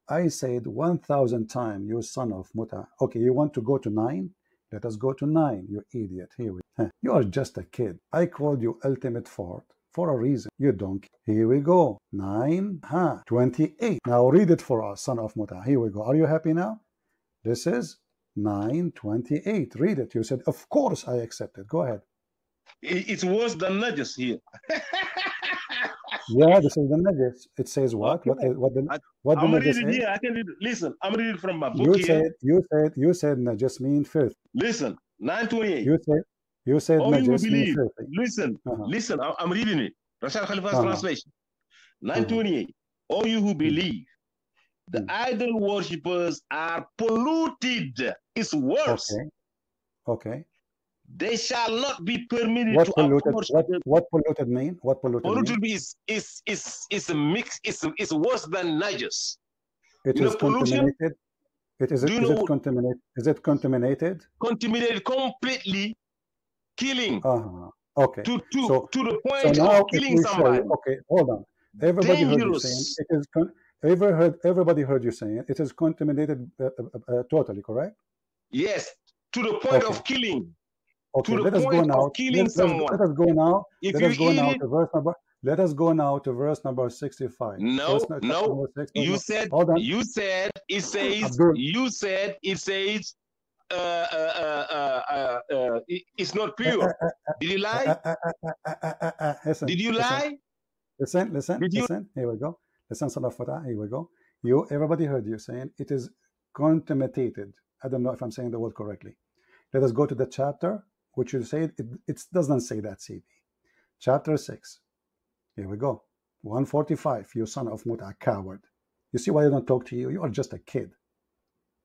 I said 1,000 times, you son of Muta. Okay, you want to go to 9? Let us go to 9, you idiot. Here we go. You are just a kid. I called you ultimate fort for a reason. You donkey. Here we go. 9, 28. Now read it for us, son of Muta. Here we go. Are you happy now? This is 9:28. Read it. You said, of course I accept it. Go ahead. It's worse than najis here. Yeah, this is the najis. It says what? Okay. What the najis is? I can read it. Listen, I'm reading from my book. You said najis means filth. Listen, 9:28. You said najis means filth. Listen, listen, I'm reading it. Rashad Khalifa's translation. 9:28. All you who believe, the idol worshippers are polluted. It's worse. Okay. They shall not be permitted to approach. What polluted mean? What polluted? Polluted mean? is a mix. It's worse than najis. It is contaminated. Is it contaminated? Contaminated completely, killing. Okay. To the point of killing somebody. Okay, hold on. Everybody heard you saying it is. Everybody heard you saying it is contaminated totally. Correct? Yes, to the point of killing. Okay, let us go now. Let us go now. Let us go now to verse number. Let us go now to verse number 65. No. You said. You said. It says. You said. It says. It's not pure. Did you lie? Did you lie? Listen. Here we go. Listen, son of Fatah. Here we go. You. Everybody heard you saying it is contaminated. I don't know if I'm saying the word correctly. Let us go to the chapter. Which you say it doesn't say that, CB. Chapter 6. Here we go. 145. You son of Muta, coward. You see why I don't talk to you? You are just a kid.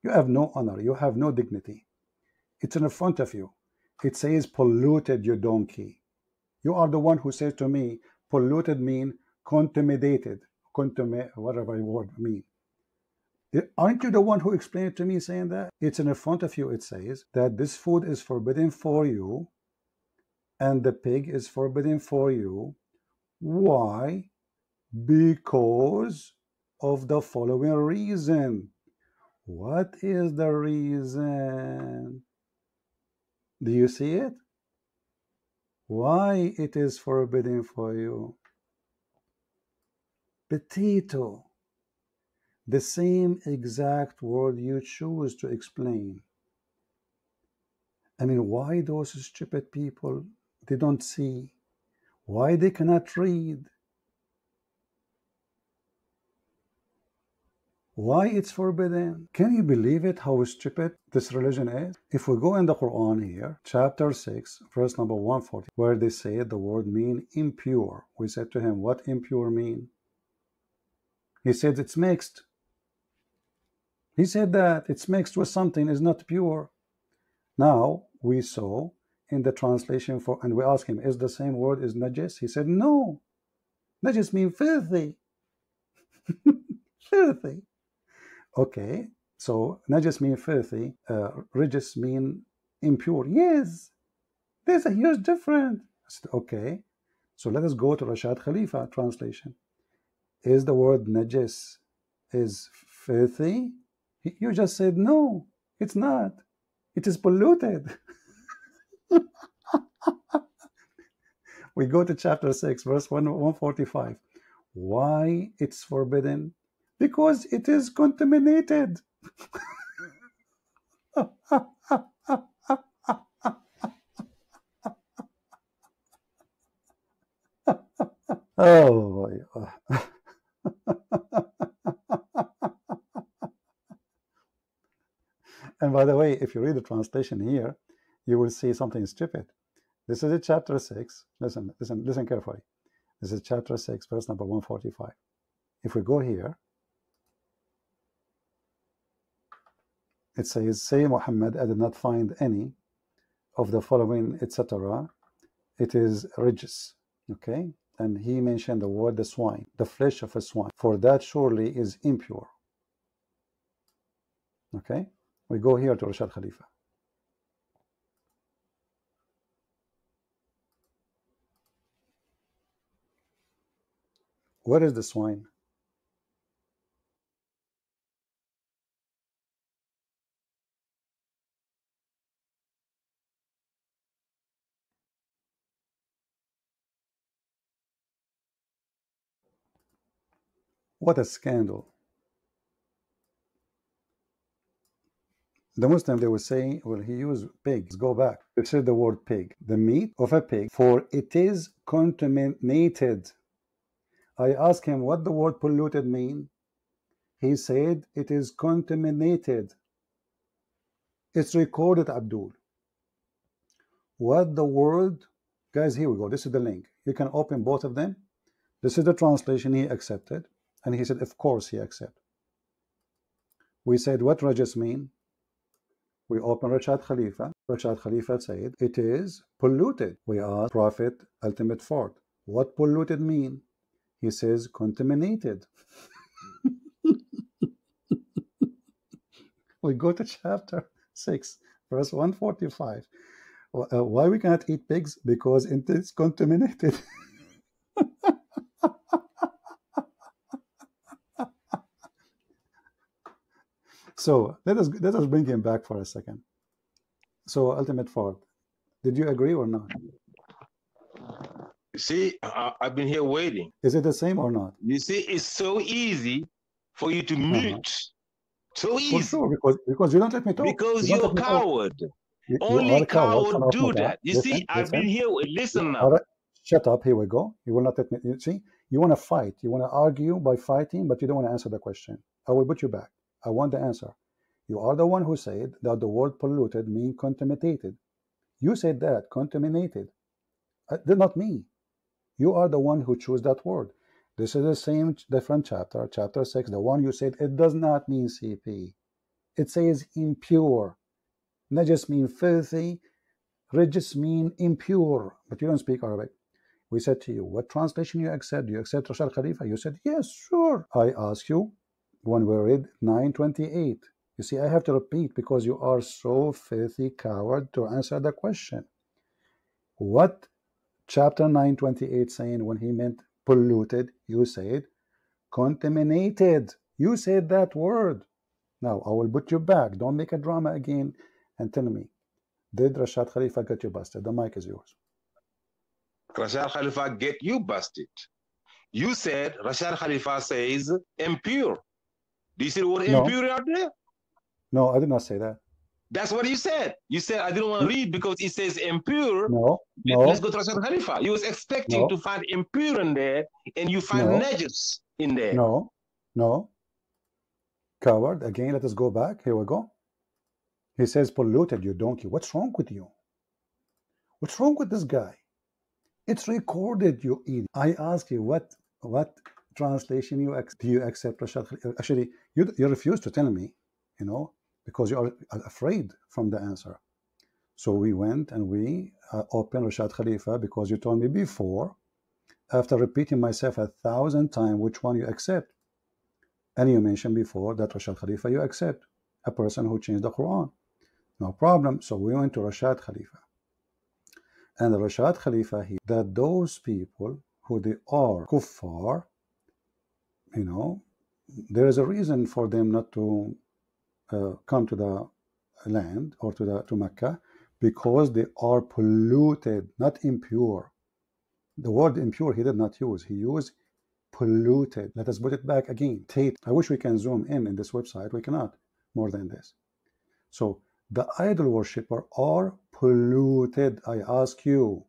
You have no honor. You have no dignity. It's in front of you. It says polluted, you donkey. You are the one who says to me, polluted mean contaminated, whatever the word mean. Aren't you the one who explained to me saying that? It's in front of you, it says, that this food is forbidden for you, and the pig is forbidden for you. Why? Because of the following reason. What is the reason? Do you see it? Why it is forbidden for you? Petito. The same exact word you choose to explain. I mean, why those stupid people, they don't see? Why they cannot read? Why it's forbidden? Can you believe it, how stupid this religion is? If we go in the Quran here, chapter 6, verse number 140, where they say the word mean impure. We said to him, what impure mean? He said it's mixed. He said that it's mixed with something is not pure. Now we saw in the translation for, and we asked him, is the same word as najis? He said no. Najis means filthy. Filthy. Okay, so najis means filthy. Rijis mean impure. Yes, there's a huge difference. I said, okay, so let us go to Rashad Khalifa translation. Is the word najis is filthy? You just said no, it's not. It is polluted. We go to chapter 6, verse 145. Why it's forbidden? Because it is contaminated. Oh my God. And by the way, if you read the translation here, you will see something stupid. This is chapter 6. Listen carefully. This is chapter 6, verse number 145. If we go here, it says, "Say, Muhammad, I did not find any of the following, etc." It is ridges, okay? And he mentioned the word the swine, the flesh of a swine, for that surely is impure. Okay? We go here to Rashad Khalifa. Where is the swine? What a scandal. The Muslim, they would say, well, he used pigs. Go back. They said the word pig, the meat of a pig, for it is contaminated. I asked him what the word polluted mean. He said it is contaminated. It's recorded, Abdul. What the word, guys, here we go. This is the link. You can open both of them. This is the translation he accepted. And he said, of course he accepted. We said, what rajas mean? We opened Rashad Khalifa. Rashad Khalifa said, it is polluted. We asked Prophet Ultimate Fort, what polluted mean? He says, contaminated. We go to chapter 6, verse 145. Why we cannot eat pigs? Because it is contaminated. So let us bring him back for a second. So Ultimate Ford, did you agree or not? See, I've been here waiting. Is it the same or not? You see, it's so easy for you to mute. So easy. For sure, because you don't let me talk. Because you're a coward. Only coward do that. You see, I've been here. Listen now. Right. Shut up. Here we go. You will not let me. You see, you want to fight. You want to argue by fighting, but you don't want to answer the question. I will put you back. I want the answer. You are the one who said that the word polluted means contaminated. You said that, contaminated. Not me. You are the one who chose that word. This is the same different chapter, chapter 6, the one you said it does not mean CP. It says impure. Najas mean filthy. Rijis mean impure. But you don't speak Arabic. We said to you, what translation you accept? Do you accept Rashad Khalifa? You said, yes, sure. I ask you, when we read 9:28, you see, I have to repeat because you are so filthy coward to answer the question. What chapter 9:28 saying when he meant polluted? You said contaminated. You said that word. Now I will put you back. Don't make a drama again and tell me, did Rashad Khalifa get you busted? The mic is yours. Rashad Khalifa get you busted. You said Rashad Khalifa says impure. Do you see the word impure out there? No, I did not say that. That's what you said. You said, I didn't want to read because it says impure. No, no. Let's go to Rashad Khalifa. You was expecting to find impure in there, and you find najis in there. No, no. Coward. Again, let us go back. Here we go. He says polluted, you donkey. What's wrong with you? What's wrong with this guy? It's recorded, you idiot. I ask you, what translation you accept? Do you accept Rashad Khalifa? Actually, you refuse to tell me, you know, because you are afraid from the answer. So we went and we opened Rashad Khalifa because you told me before, after repeating myself 1,000 times, which one you accept. And you mentioned before that Rashad Khalifa you accept, a person who changed the Quran. No problem. So we went to Rashad Khalifa. And Rashad Khalifa here, that those people who they are kuffar, you know, there is a reason for them not to come to the land or to Mecca, because they are polluted, not impure. The word impure he did not use. He used polluted. Let us put it back again. Tate. I wish we can zoom in this website. We cannot. more than this. So the idol worshipper are polluted. I ask you,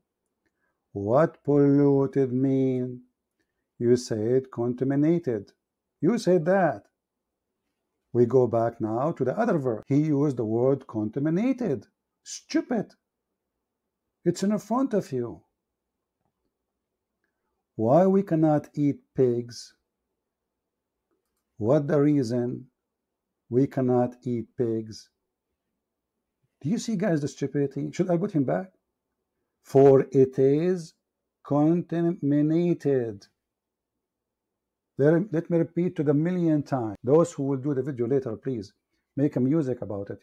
what polluted mean? You said contaminated. You said that. We go back now to the other verse. He used the word contaminated. Stupid. It's in front of you. Why we cannot eat pigs? What the reason we cannot eat pigs? Do you see, guys, the stupidity? Should I put him back? For it is contaminated. Let me repeat to the millionth time. Those who will do the video later, please make a music about it.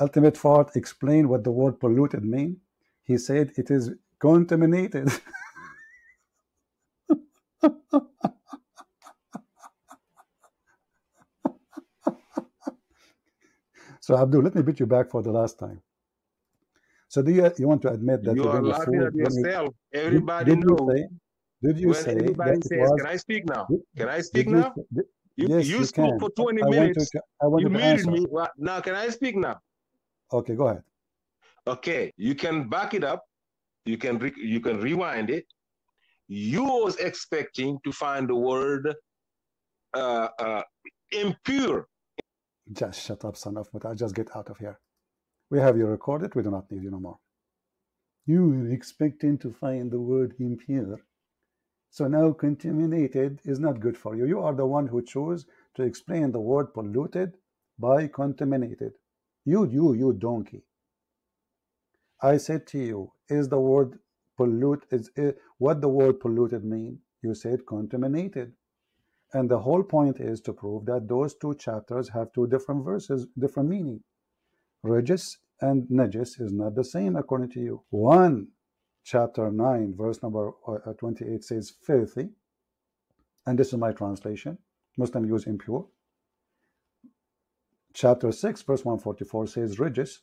Ultimate Fart explain what the word polluted mean. He said it is contaminated. So Abdul, let me beat you back for the last time. So do you want to admit that you are laughing at yourself? Everybody knows. Did you say? Everybody says, "Can I speak now? Can I speak now?" You spoke for 20 minutes. You muted me. Now can I speak now? Okay, go ahead. Okay, you can back it up. You can rewind it. You was expecting to find the word impure. Just shut up, son of a. I'll just get out of here. We have you recorded. We do not need you no more. You were expecting to find the word impure. So now contaminated is not good for you. You are the one who chose to explain the word polluted by contaminated. You donkey. I said to you, is the word pollute, what the word polluted mean? You said contaminated. And the whole point is to prove that those two chapters have two different verses, different meaning. Rijis and najis is not the same according to you. 1 chapter 9 verse number 28 says filthy, and this is my translation. Muslim use impure. Chapter 6 verse 144 says rijis.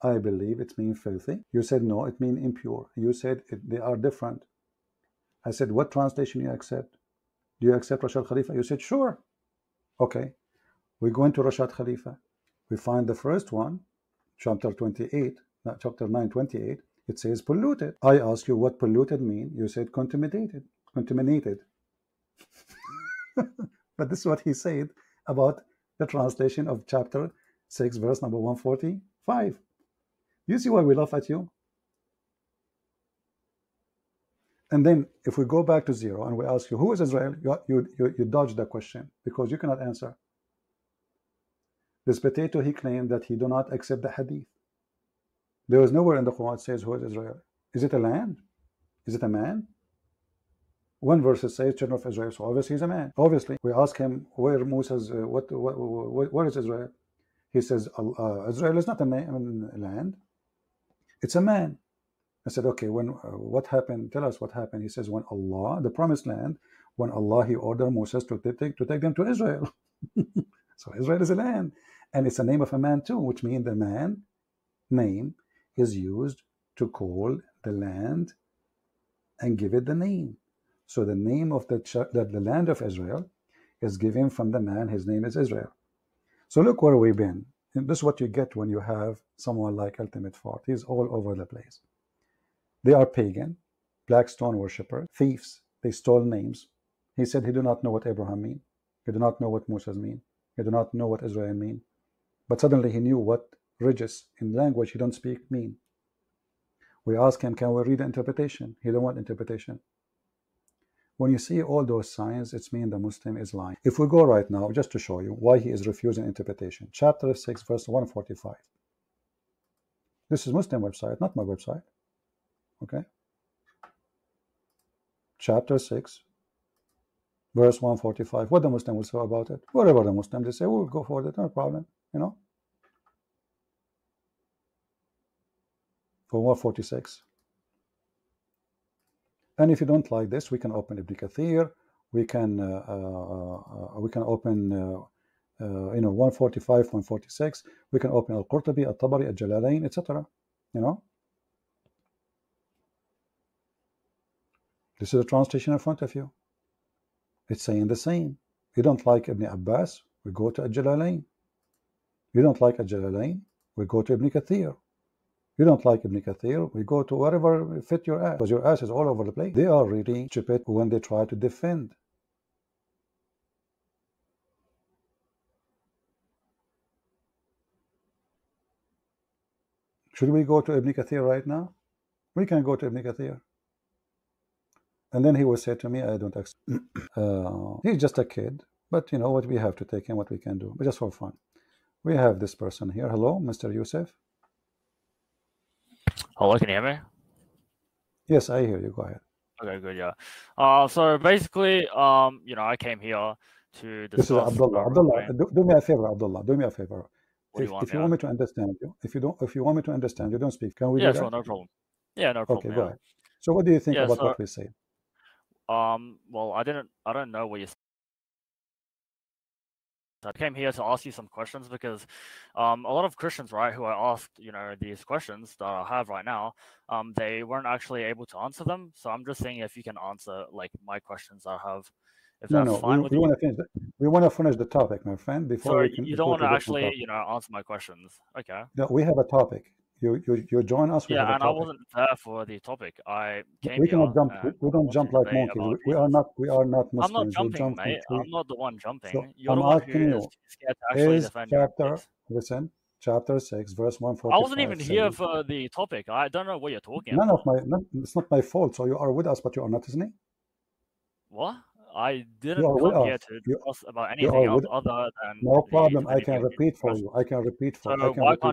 I believe it means filthy. You said no, it means impure. You said they are different. I said, what translation you accept? Do you accept Rashad Khalifa? You said sure. Okay, we go into Rashad Khalifa. We find the first one. Chapter 9, 28, it says polluted. I ask you what polluted mean? You said contaminated. But this is what he said about the translation of chapter 6, verse number 145. You see why we laugh at you? And then if we go back to 0 and we ask you, who is Israel? You dodge the question because you cannot answer. This potato, he claimed that he do not accept the hadith. There is nowhere in the Quran says who is Israel. Is it a land? Is it a man? One verse says children of Israel, so obviously he's a man. Obviously, we ask him where Moses, where is Israel? He says Israel is not a land. It's a man. I said, okay, what happened? Tell us what happened. He says, when Allah, the promised land, when Allah he ordered Moses to take them to Israel. So Israel is a land, and it's a name of a man too, which means the man name is used to call the land and give it the name. So the name of the land of Israel is given from the man. His name is Israel. So look where we've been. And this is what you get when you have someone like Ultimate Fart. He's all over the place. They are pagan, black stone worshippers, thieves. They stole names. He said he do not know what Abraham mean. He do not know what Moses mean. He do not know what Israel mean. But suddenly he knew what rijis in language he don't speak mean. We ask him, can we read the interpretation? He don't want interpretation. When you see all those signs, it's mean the Muslim is lying. If we go right now, just to show you why he is refusing interpretation. Chapter 6, verse 145. This is Muslim website, not my website. Okay. Chapter 6. Verse 145, what the Muslim will say about it. Whatever the Muslim, they say, we'll go for that, no problem, you know. For 146. And if you don't like this, we can open Ibn Kathir, we can open, 145, 146, we can open Al-Qurtubi, Al-Tabari, Al-Jalalayn, etc., you know. This is a translation in front of you. It's saying the same. You don't like Ibn Abbas? We go to Al-Jalalayn. You don't like Al-Jalalayn? We go to Ibn Kathir. You don't like Ibn Kathir? We go to wherever fit your ass, because your ass is all over the place. They are really stupid when they try to defend. Should we go to Ibn Kathir right now? We can go to Ibn Kathir. And then he will say to me, I don't accept. He's just a kid, but you know what, we have to take him, what we can do, but just for fun. We have this person here. Hello, Mr. Yusuf. Hello, can you hear me? Yes, I hear you. Go ahead. Okay, good, yeah. So basically, you know, I came here to discuss. This is Abdullah. Abdullah, do me a favor, Abdullah. Do me a favor. If you want me to understand you, if you want me to understand you, don't speak. Can we? Yeah, sure, no problem. Yeah, no problem. Okay, go ahead. So, what do you think about what we say? Well, I don't know what you said. I came here to ask you some questions because a lot of Christians, right, who I asked, you know, these questions that I have right now, they weren't actually able to answer them. So I'm just saying if you can answer like my questions I have. If that's fine with you. We want to finish the topic, my friend, before we can. You don't want to actually, you know, answer my questions. Okay. No, we have a topic. You join us. Yeah, and I wasn't there for the topic. I came. We cannot jump. We don't jump like monkeys. We are not Muslims. I'm not jumping, mate. I'm not the one jumping. So you're the one who is scared to actually defend your topics. Listen, chapter 6, verse 145. I wasn't even here for the topic. I don't know what you're talking about. It's not my fault. So you are with us, but you are not listening. What? I didn't come here to discuss about anything else other than. No problem. I can repeat for you. So why can't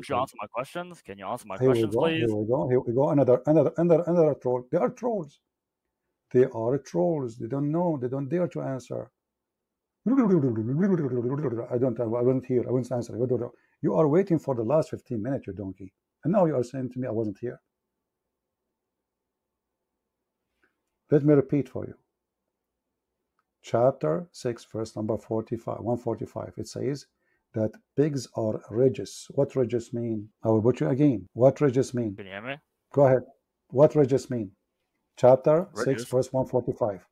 you answer my questions? Can you answer my questions, please? Here we go. Another troll. They are trolls. They don't know. They don't dare to answer. I wasn't here. I wouldn't answer. You are waiting for the last 15 minutes, you donkey. And now you are saying to me, I wasn't here. Let me repeat for you. Chapter 6, verse number 145. It says that pigs are religious. What religious mean? I will put you again. What religious mean? Can you hear me? Go ahead. What religious mean? Chapter 6, verse 145.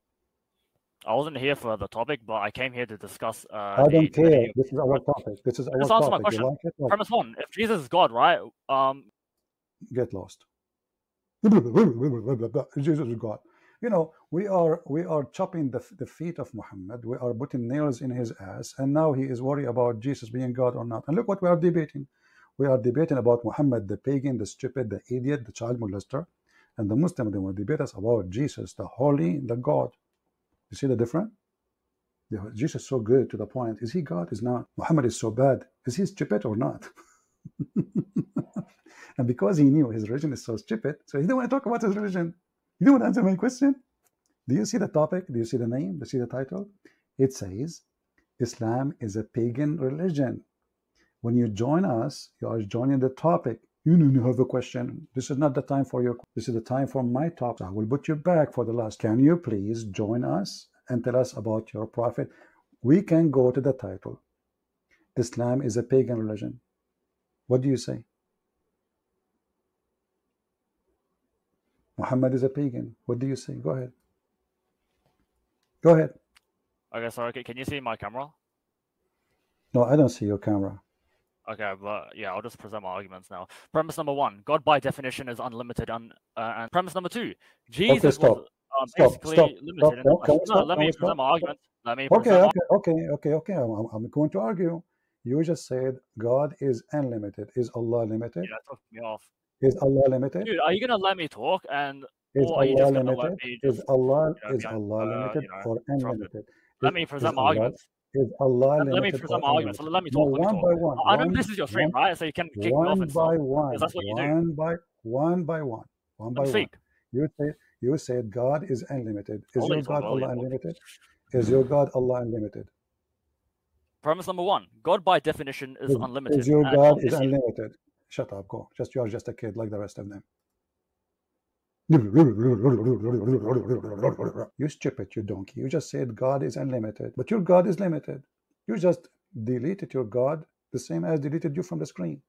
I wasn't here for the topic, but I came here to discuss. I don't care. This is our topic. This is our topic. Answer my question. Like premise one: if Jesus is God, right? Get lost. Jesus is God. You know, we are chopping the feet of Muhammad. We are putting nails in his ass, and now he is worried about Jesus being God or not. And look what we are debating. We are debating about Muhammad, the pagan, the stupid, the idiot, the child molester, and the Muslim. They will debate us about Jesus, the holy, the God. You see the difference? Jesus is so good to the point. Is he God? Is not. Muhammad is so bad. Is he stupid or not? And because he knew his religion is so stupid, so he didn't want to talk about his religion. You don't answer my question. Do you see the topic? Do you see the name? Do you see the title? It says, Islam is a pagan religion. When you join us, you are joining the topic. You need to have a question. This is not the time for your. This is the time for my talk. I will put you back for the last. Can you please join us and tell us about your prophet? We can go to the title. Islam is a pagan religion. What do you say? Muhammad is a pagan. What do you say? Go ahead. Go ahead. Okay, sorry. Can you see my camera? No, I don't see your camera. Okay, but yeah, I'll just present my arguments now. Premise number one: God, by definition, is unlimited. And premise number two: Jesus was basically limited. No, let me present my argument. Okay. I'm going to argue. You just said God is unlimited. Is Allah limited? Yeah, that took me off. Is Allah limited? Dude, are you gonna let me talk? And or are you just gonna let me just, is Allah limited or unlimited? Let me present my arguments. Is Allah limited? Let me present my arguments. Let me talk. I know this is your stream, right? So you can kick me off and stuff. That's what you do. One by one. You said God is unlimited. Is your God Allah unlimited? Is your God Allah unlimited? Premise number one: God by definition is unlimited. Is your God is unlimited? Shut up, go. You are just a kid like the rest of them. You stupid, you donkey. You just said God is unlimited, but your God is limited. You just deleted your God the same as deleted you from the screen.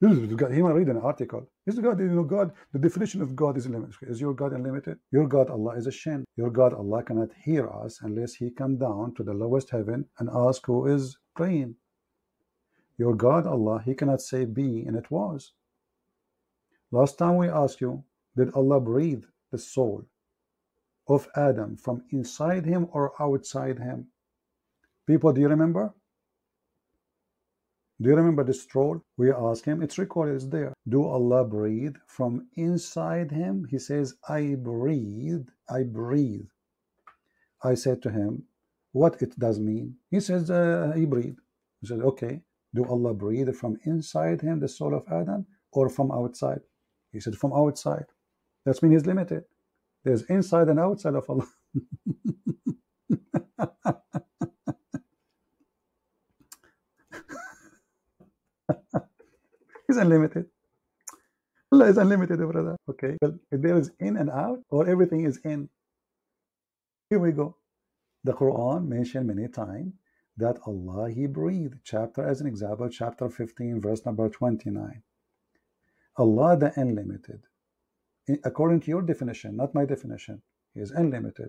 He might read an article. Is God, God, the definition of God is limited. Is your God unlimited? Your God Allah is a shin. Your God Allah cannot hear us unless he come down to the lowest heaven and ask who is praying. Your God Allah, he cannot say be and it was. Last time we asked you, did Allah breathe the soul of Adam from inside him or outside him? People, do you remember? Do you remember this troll? We ask him, it's recorded, it's there. Do Allah breathe from inside him? He says, I breathe, I breathe. I said to him, what it does mean? He says, he breathed. He said, okay. Do Allah breathe from inside him, the soul of Adam, or from outside? He said, from outside. That means he's limited. There's inside and outside of Allah. He's unlimited. Allah is unlimited, brother. Okay, well, if there is in and out, or everything is in. Here we go. The Quran mentioned many times that Allah, he breathed. Chapter, as an example, chapter 15, verse number 29. Allah, the unlimited. According to your definition, not my definition, he is unlimited.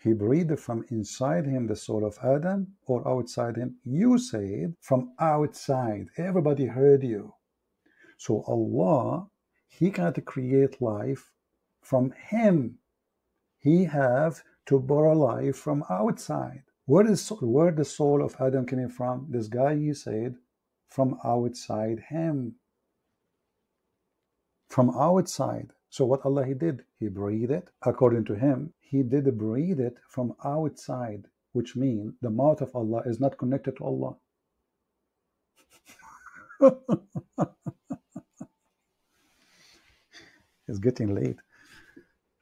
He breathed from inside him the soul of Adam or outside him. You said from outside. Everybody heard you. So Allah, he cannot create life from him. He have to borrow life from outside. Where the soul of Adam came from? This guy, he said, from outside him. From outside. So what Allah, he did? He breathed it. According to him, he did breathe it from outside, which means the mouth of Allah is not connected to Allah. It's getting late.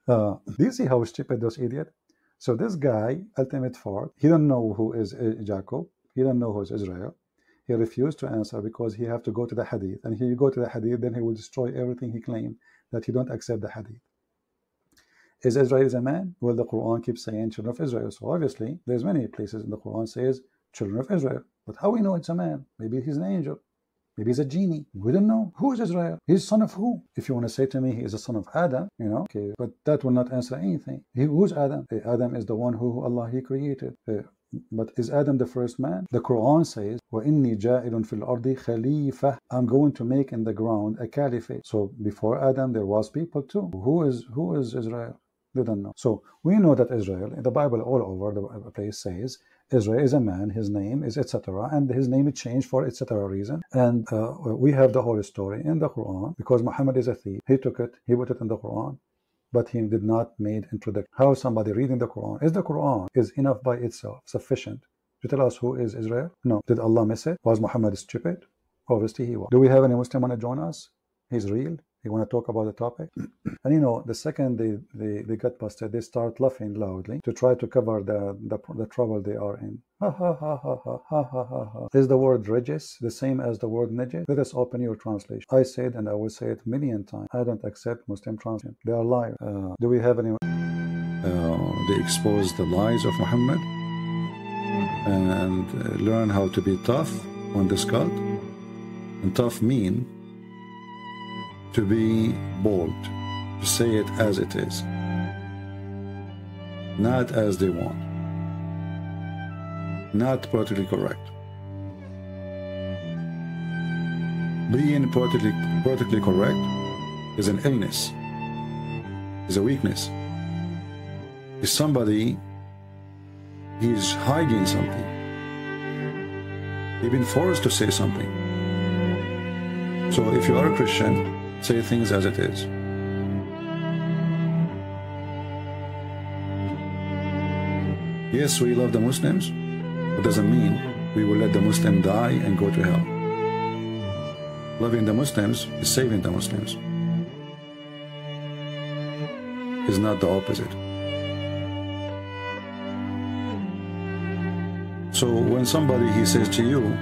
Do you see how stupid those idiots? So this guy, ultimate fault, he don't know who is Jacob. He don't know who is Israel. He refused to answer because he have to go to the hadith. And if you go to the hadith, then he will destroy everything he claimed that he don't accept the hadith. Is Israel a man? Well, the Quran keeps saying children of Israel. So obviously, there's many places in the Quran says children of Israel. But how we know it's a man? Maybe he's an angel. Maybe he's a genie. We don't know. Who is Israel? He's son of who? If you want to say to me he is a son of Adam, you know, okay, but that will not answer anything. Who's Adam? Adam is the one who Allah he created. But is Adam the first man? The Quran says, وَإِنِّي جَائِلٌ فِي الْأَرْضِ خَلِيفَةً, I'm going to make in the ground a caliphate. So before Adam there was people too. Who is Israel? They don't know. So we know that Israel, in the Bible all over the place says, Israel is a man, his name is etc. And his name is changed for etc. reason. And we have the whole story in the Quran because Muhammad is a thief. He took it, he put it in the Quran. But he did not made introduction. How somebody reading the Quran? Is the Quran is enough by itself, sufficient to tell us who is Israel? No. Did Allah miss it? Was Muhammad stupid? Obviously he was. Do we have any Muslim want to join us? He's real. He want to talk about the topic? And you know, the second they got busted, they start laughing loudly to try to cover the trouble they are in. Ha ha ha ha ha ha ha ha ha. Is the word rajas the same as the word najis? Let us open your translation. I said, and I will say it million times, I don't accept Muslim translation. They are liars. Do we have any? They expose the lies of Muhammad and learn how to be tough on this cult. And tough mean to be bold, to say it as it is, not as they want. Not politically correct. Being politically correct is an illness, is a weakness. Is somebody, he is hiding something. He's been forced to say something. So if you are a Christian, say things as it is. Yes, we love the Muslims. It doesn't mean we will let the Muslim die and go to hell. Loving the Muslims is saving the Muslims. It's not the opposite. So when somebody, he says to you,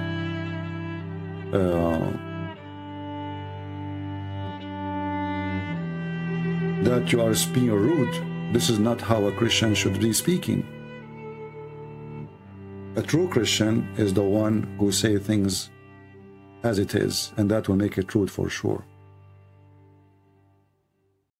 that you are being rude, this is not how a Christian should be speaking. A true Christian is the one who says things as it is, and that will make it true for sure.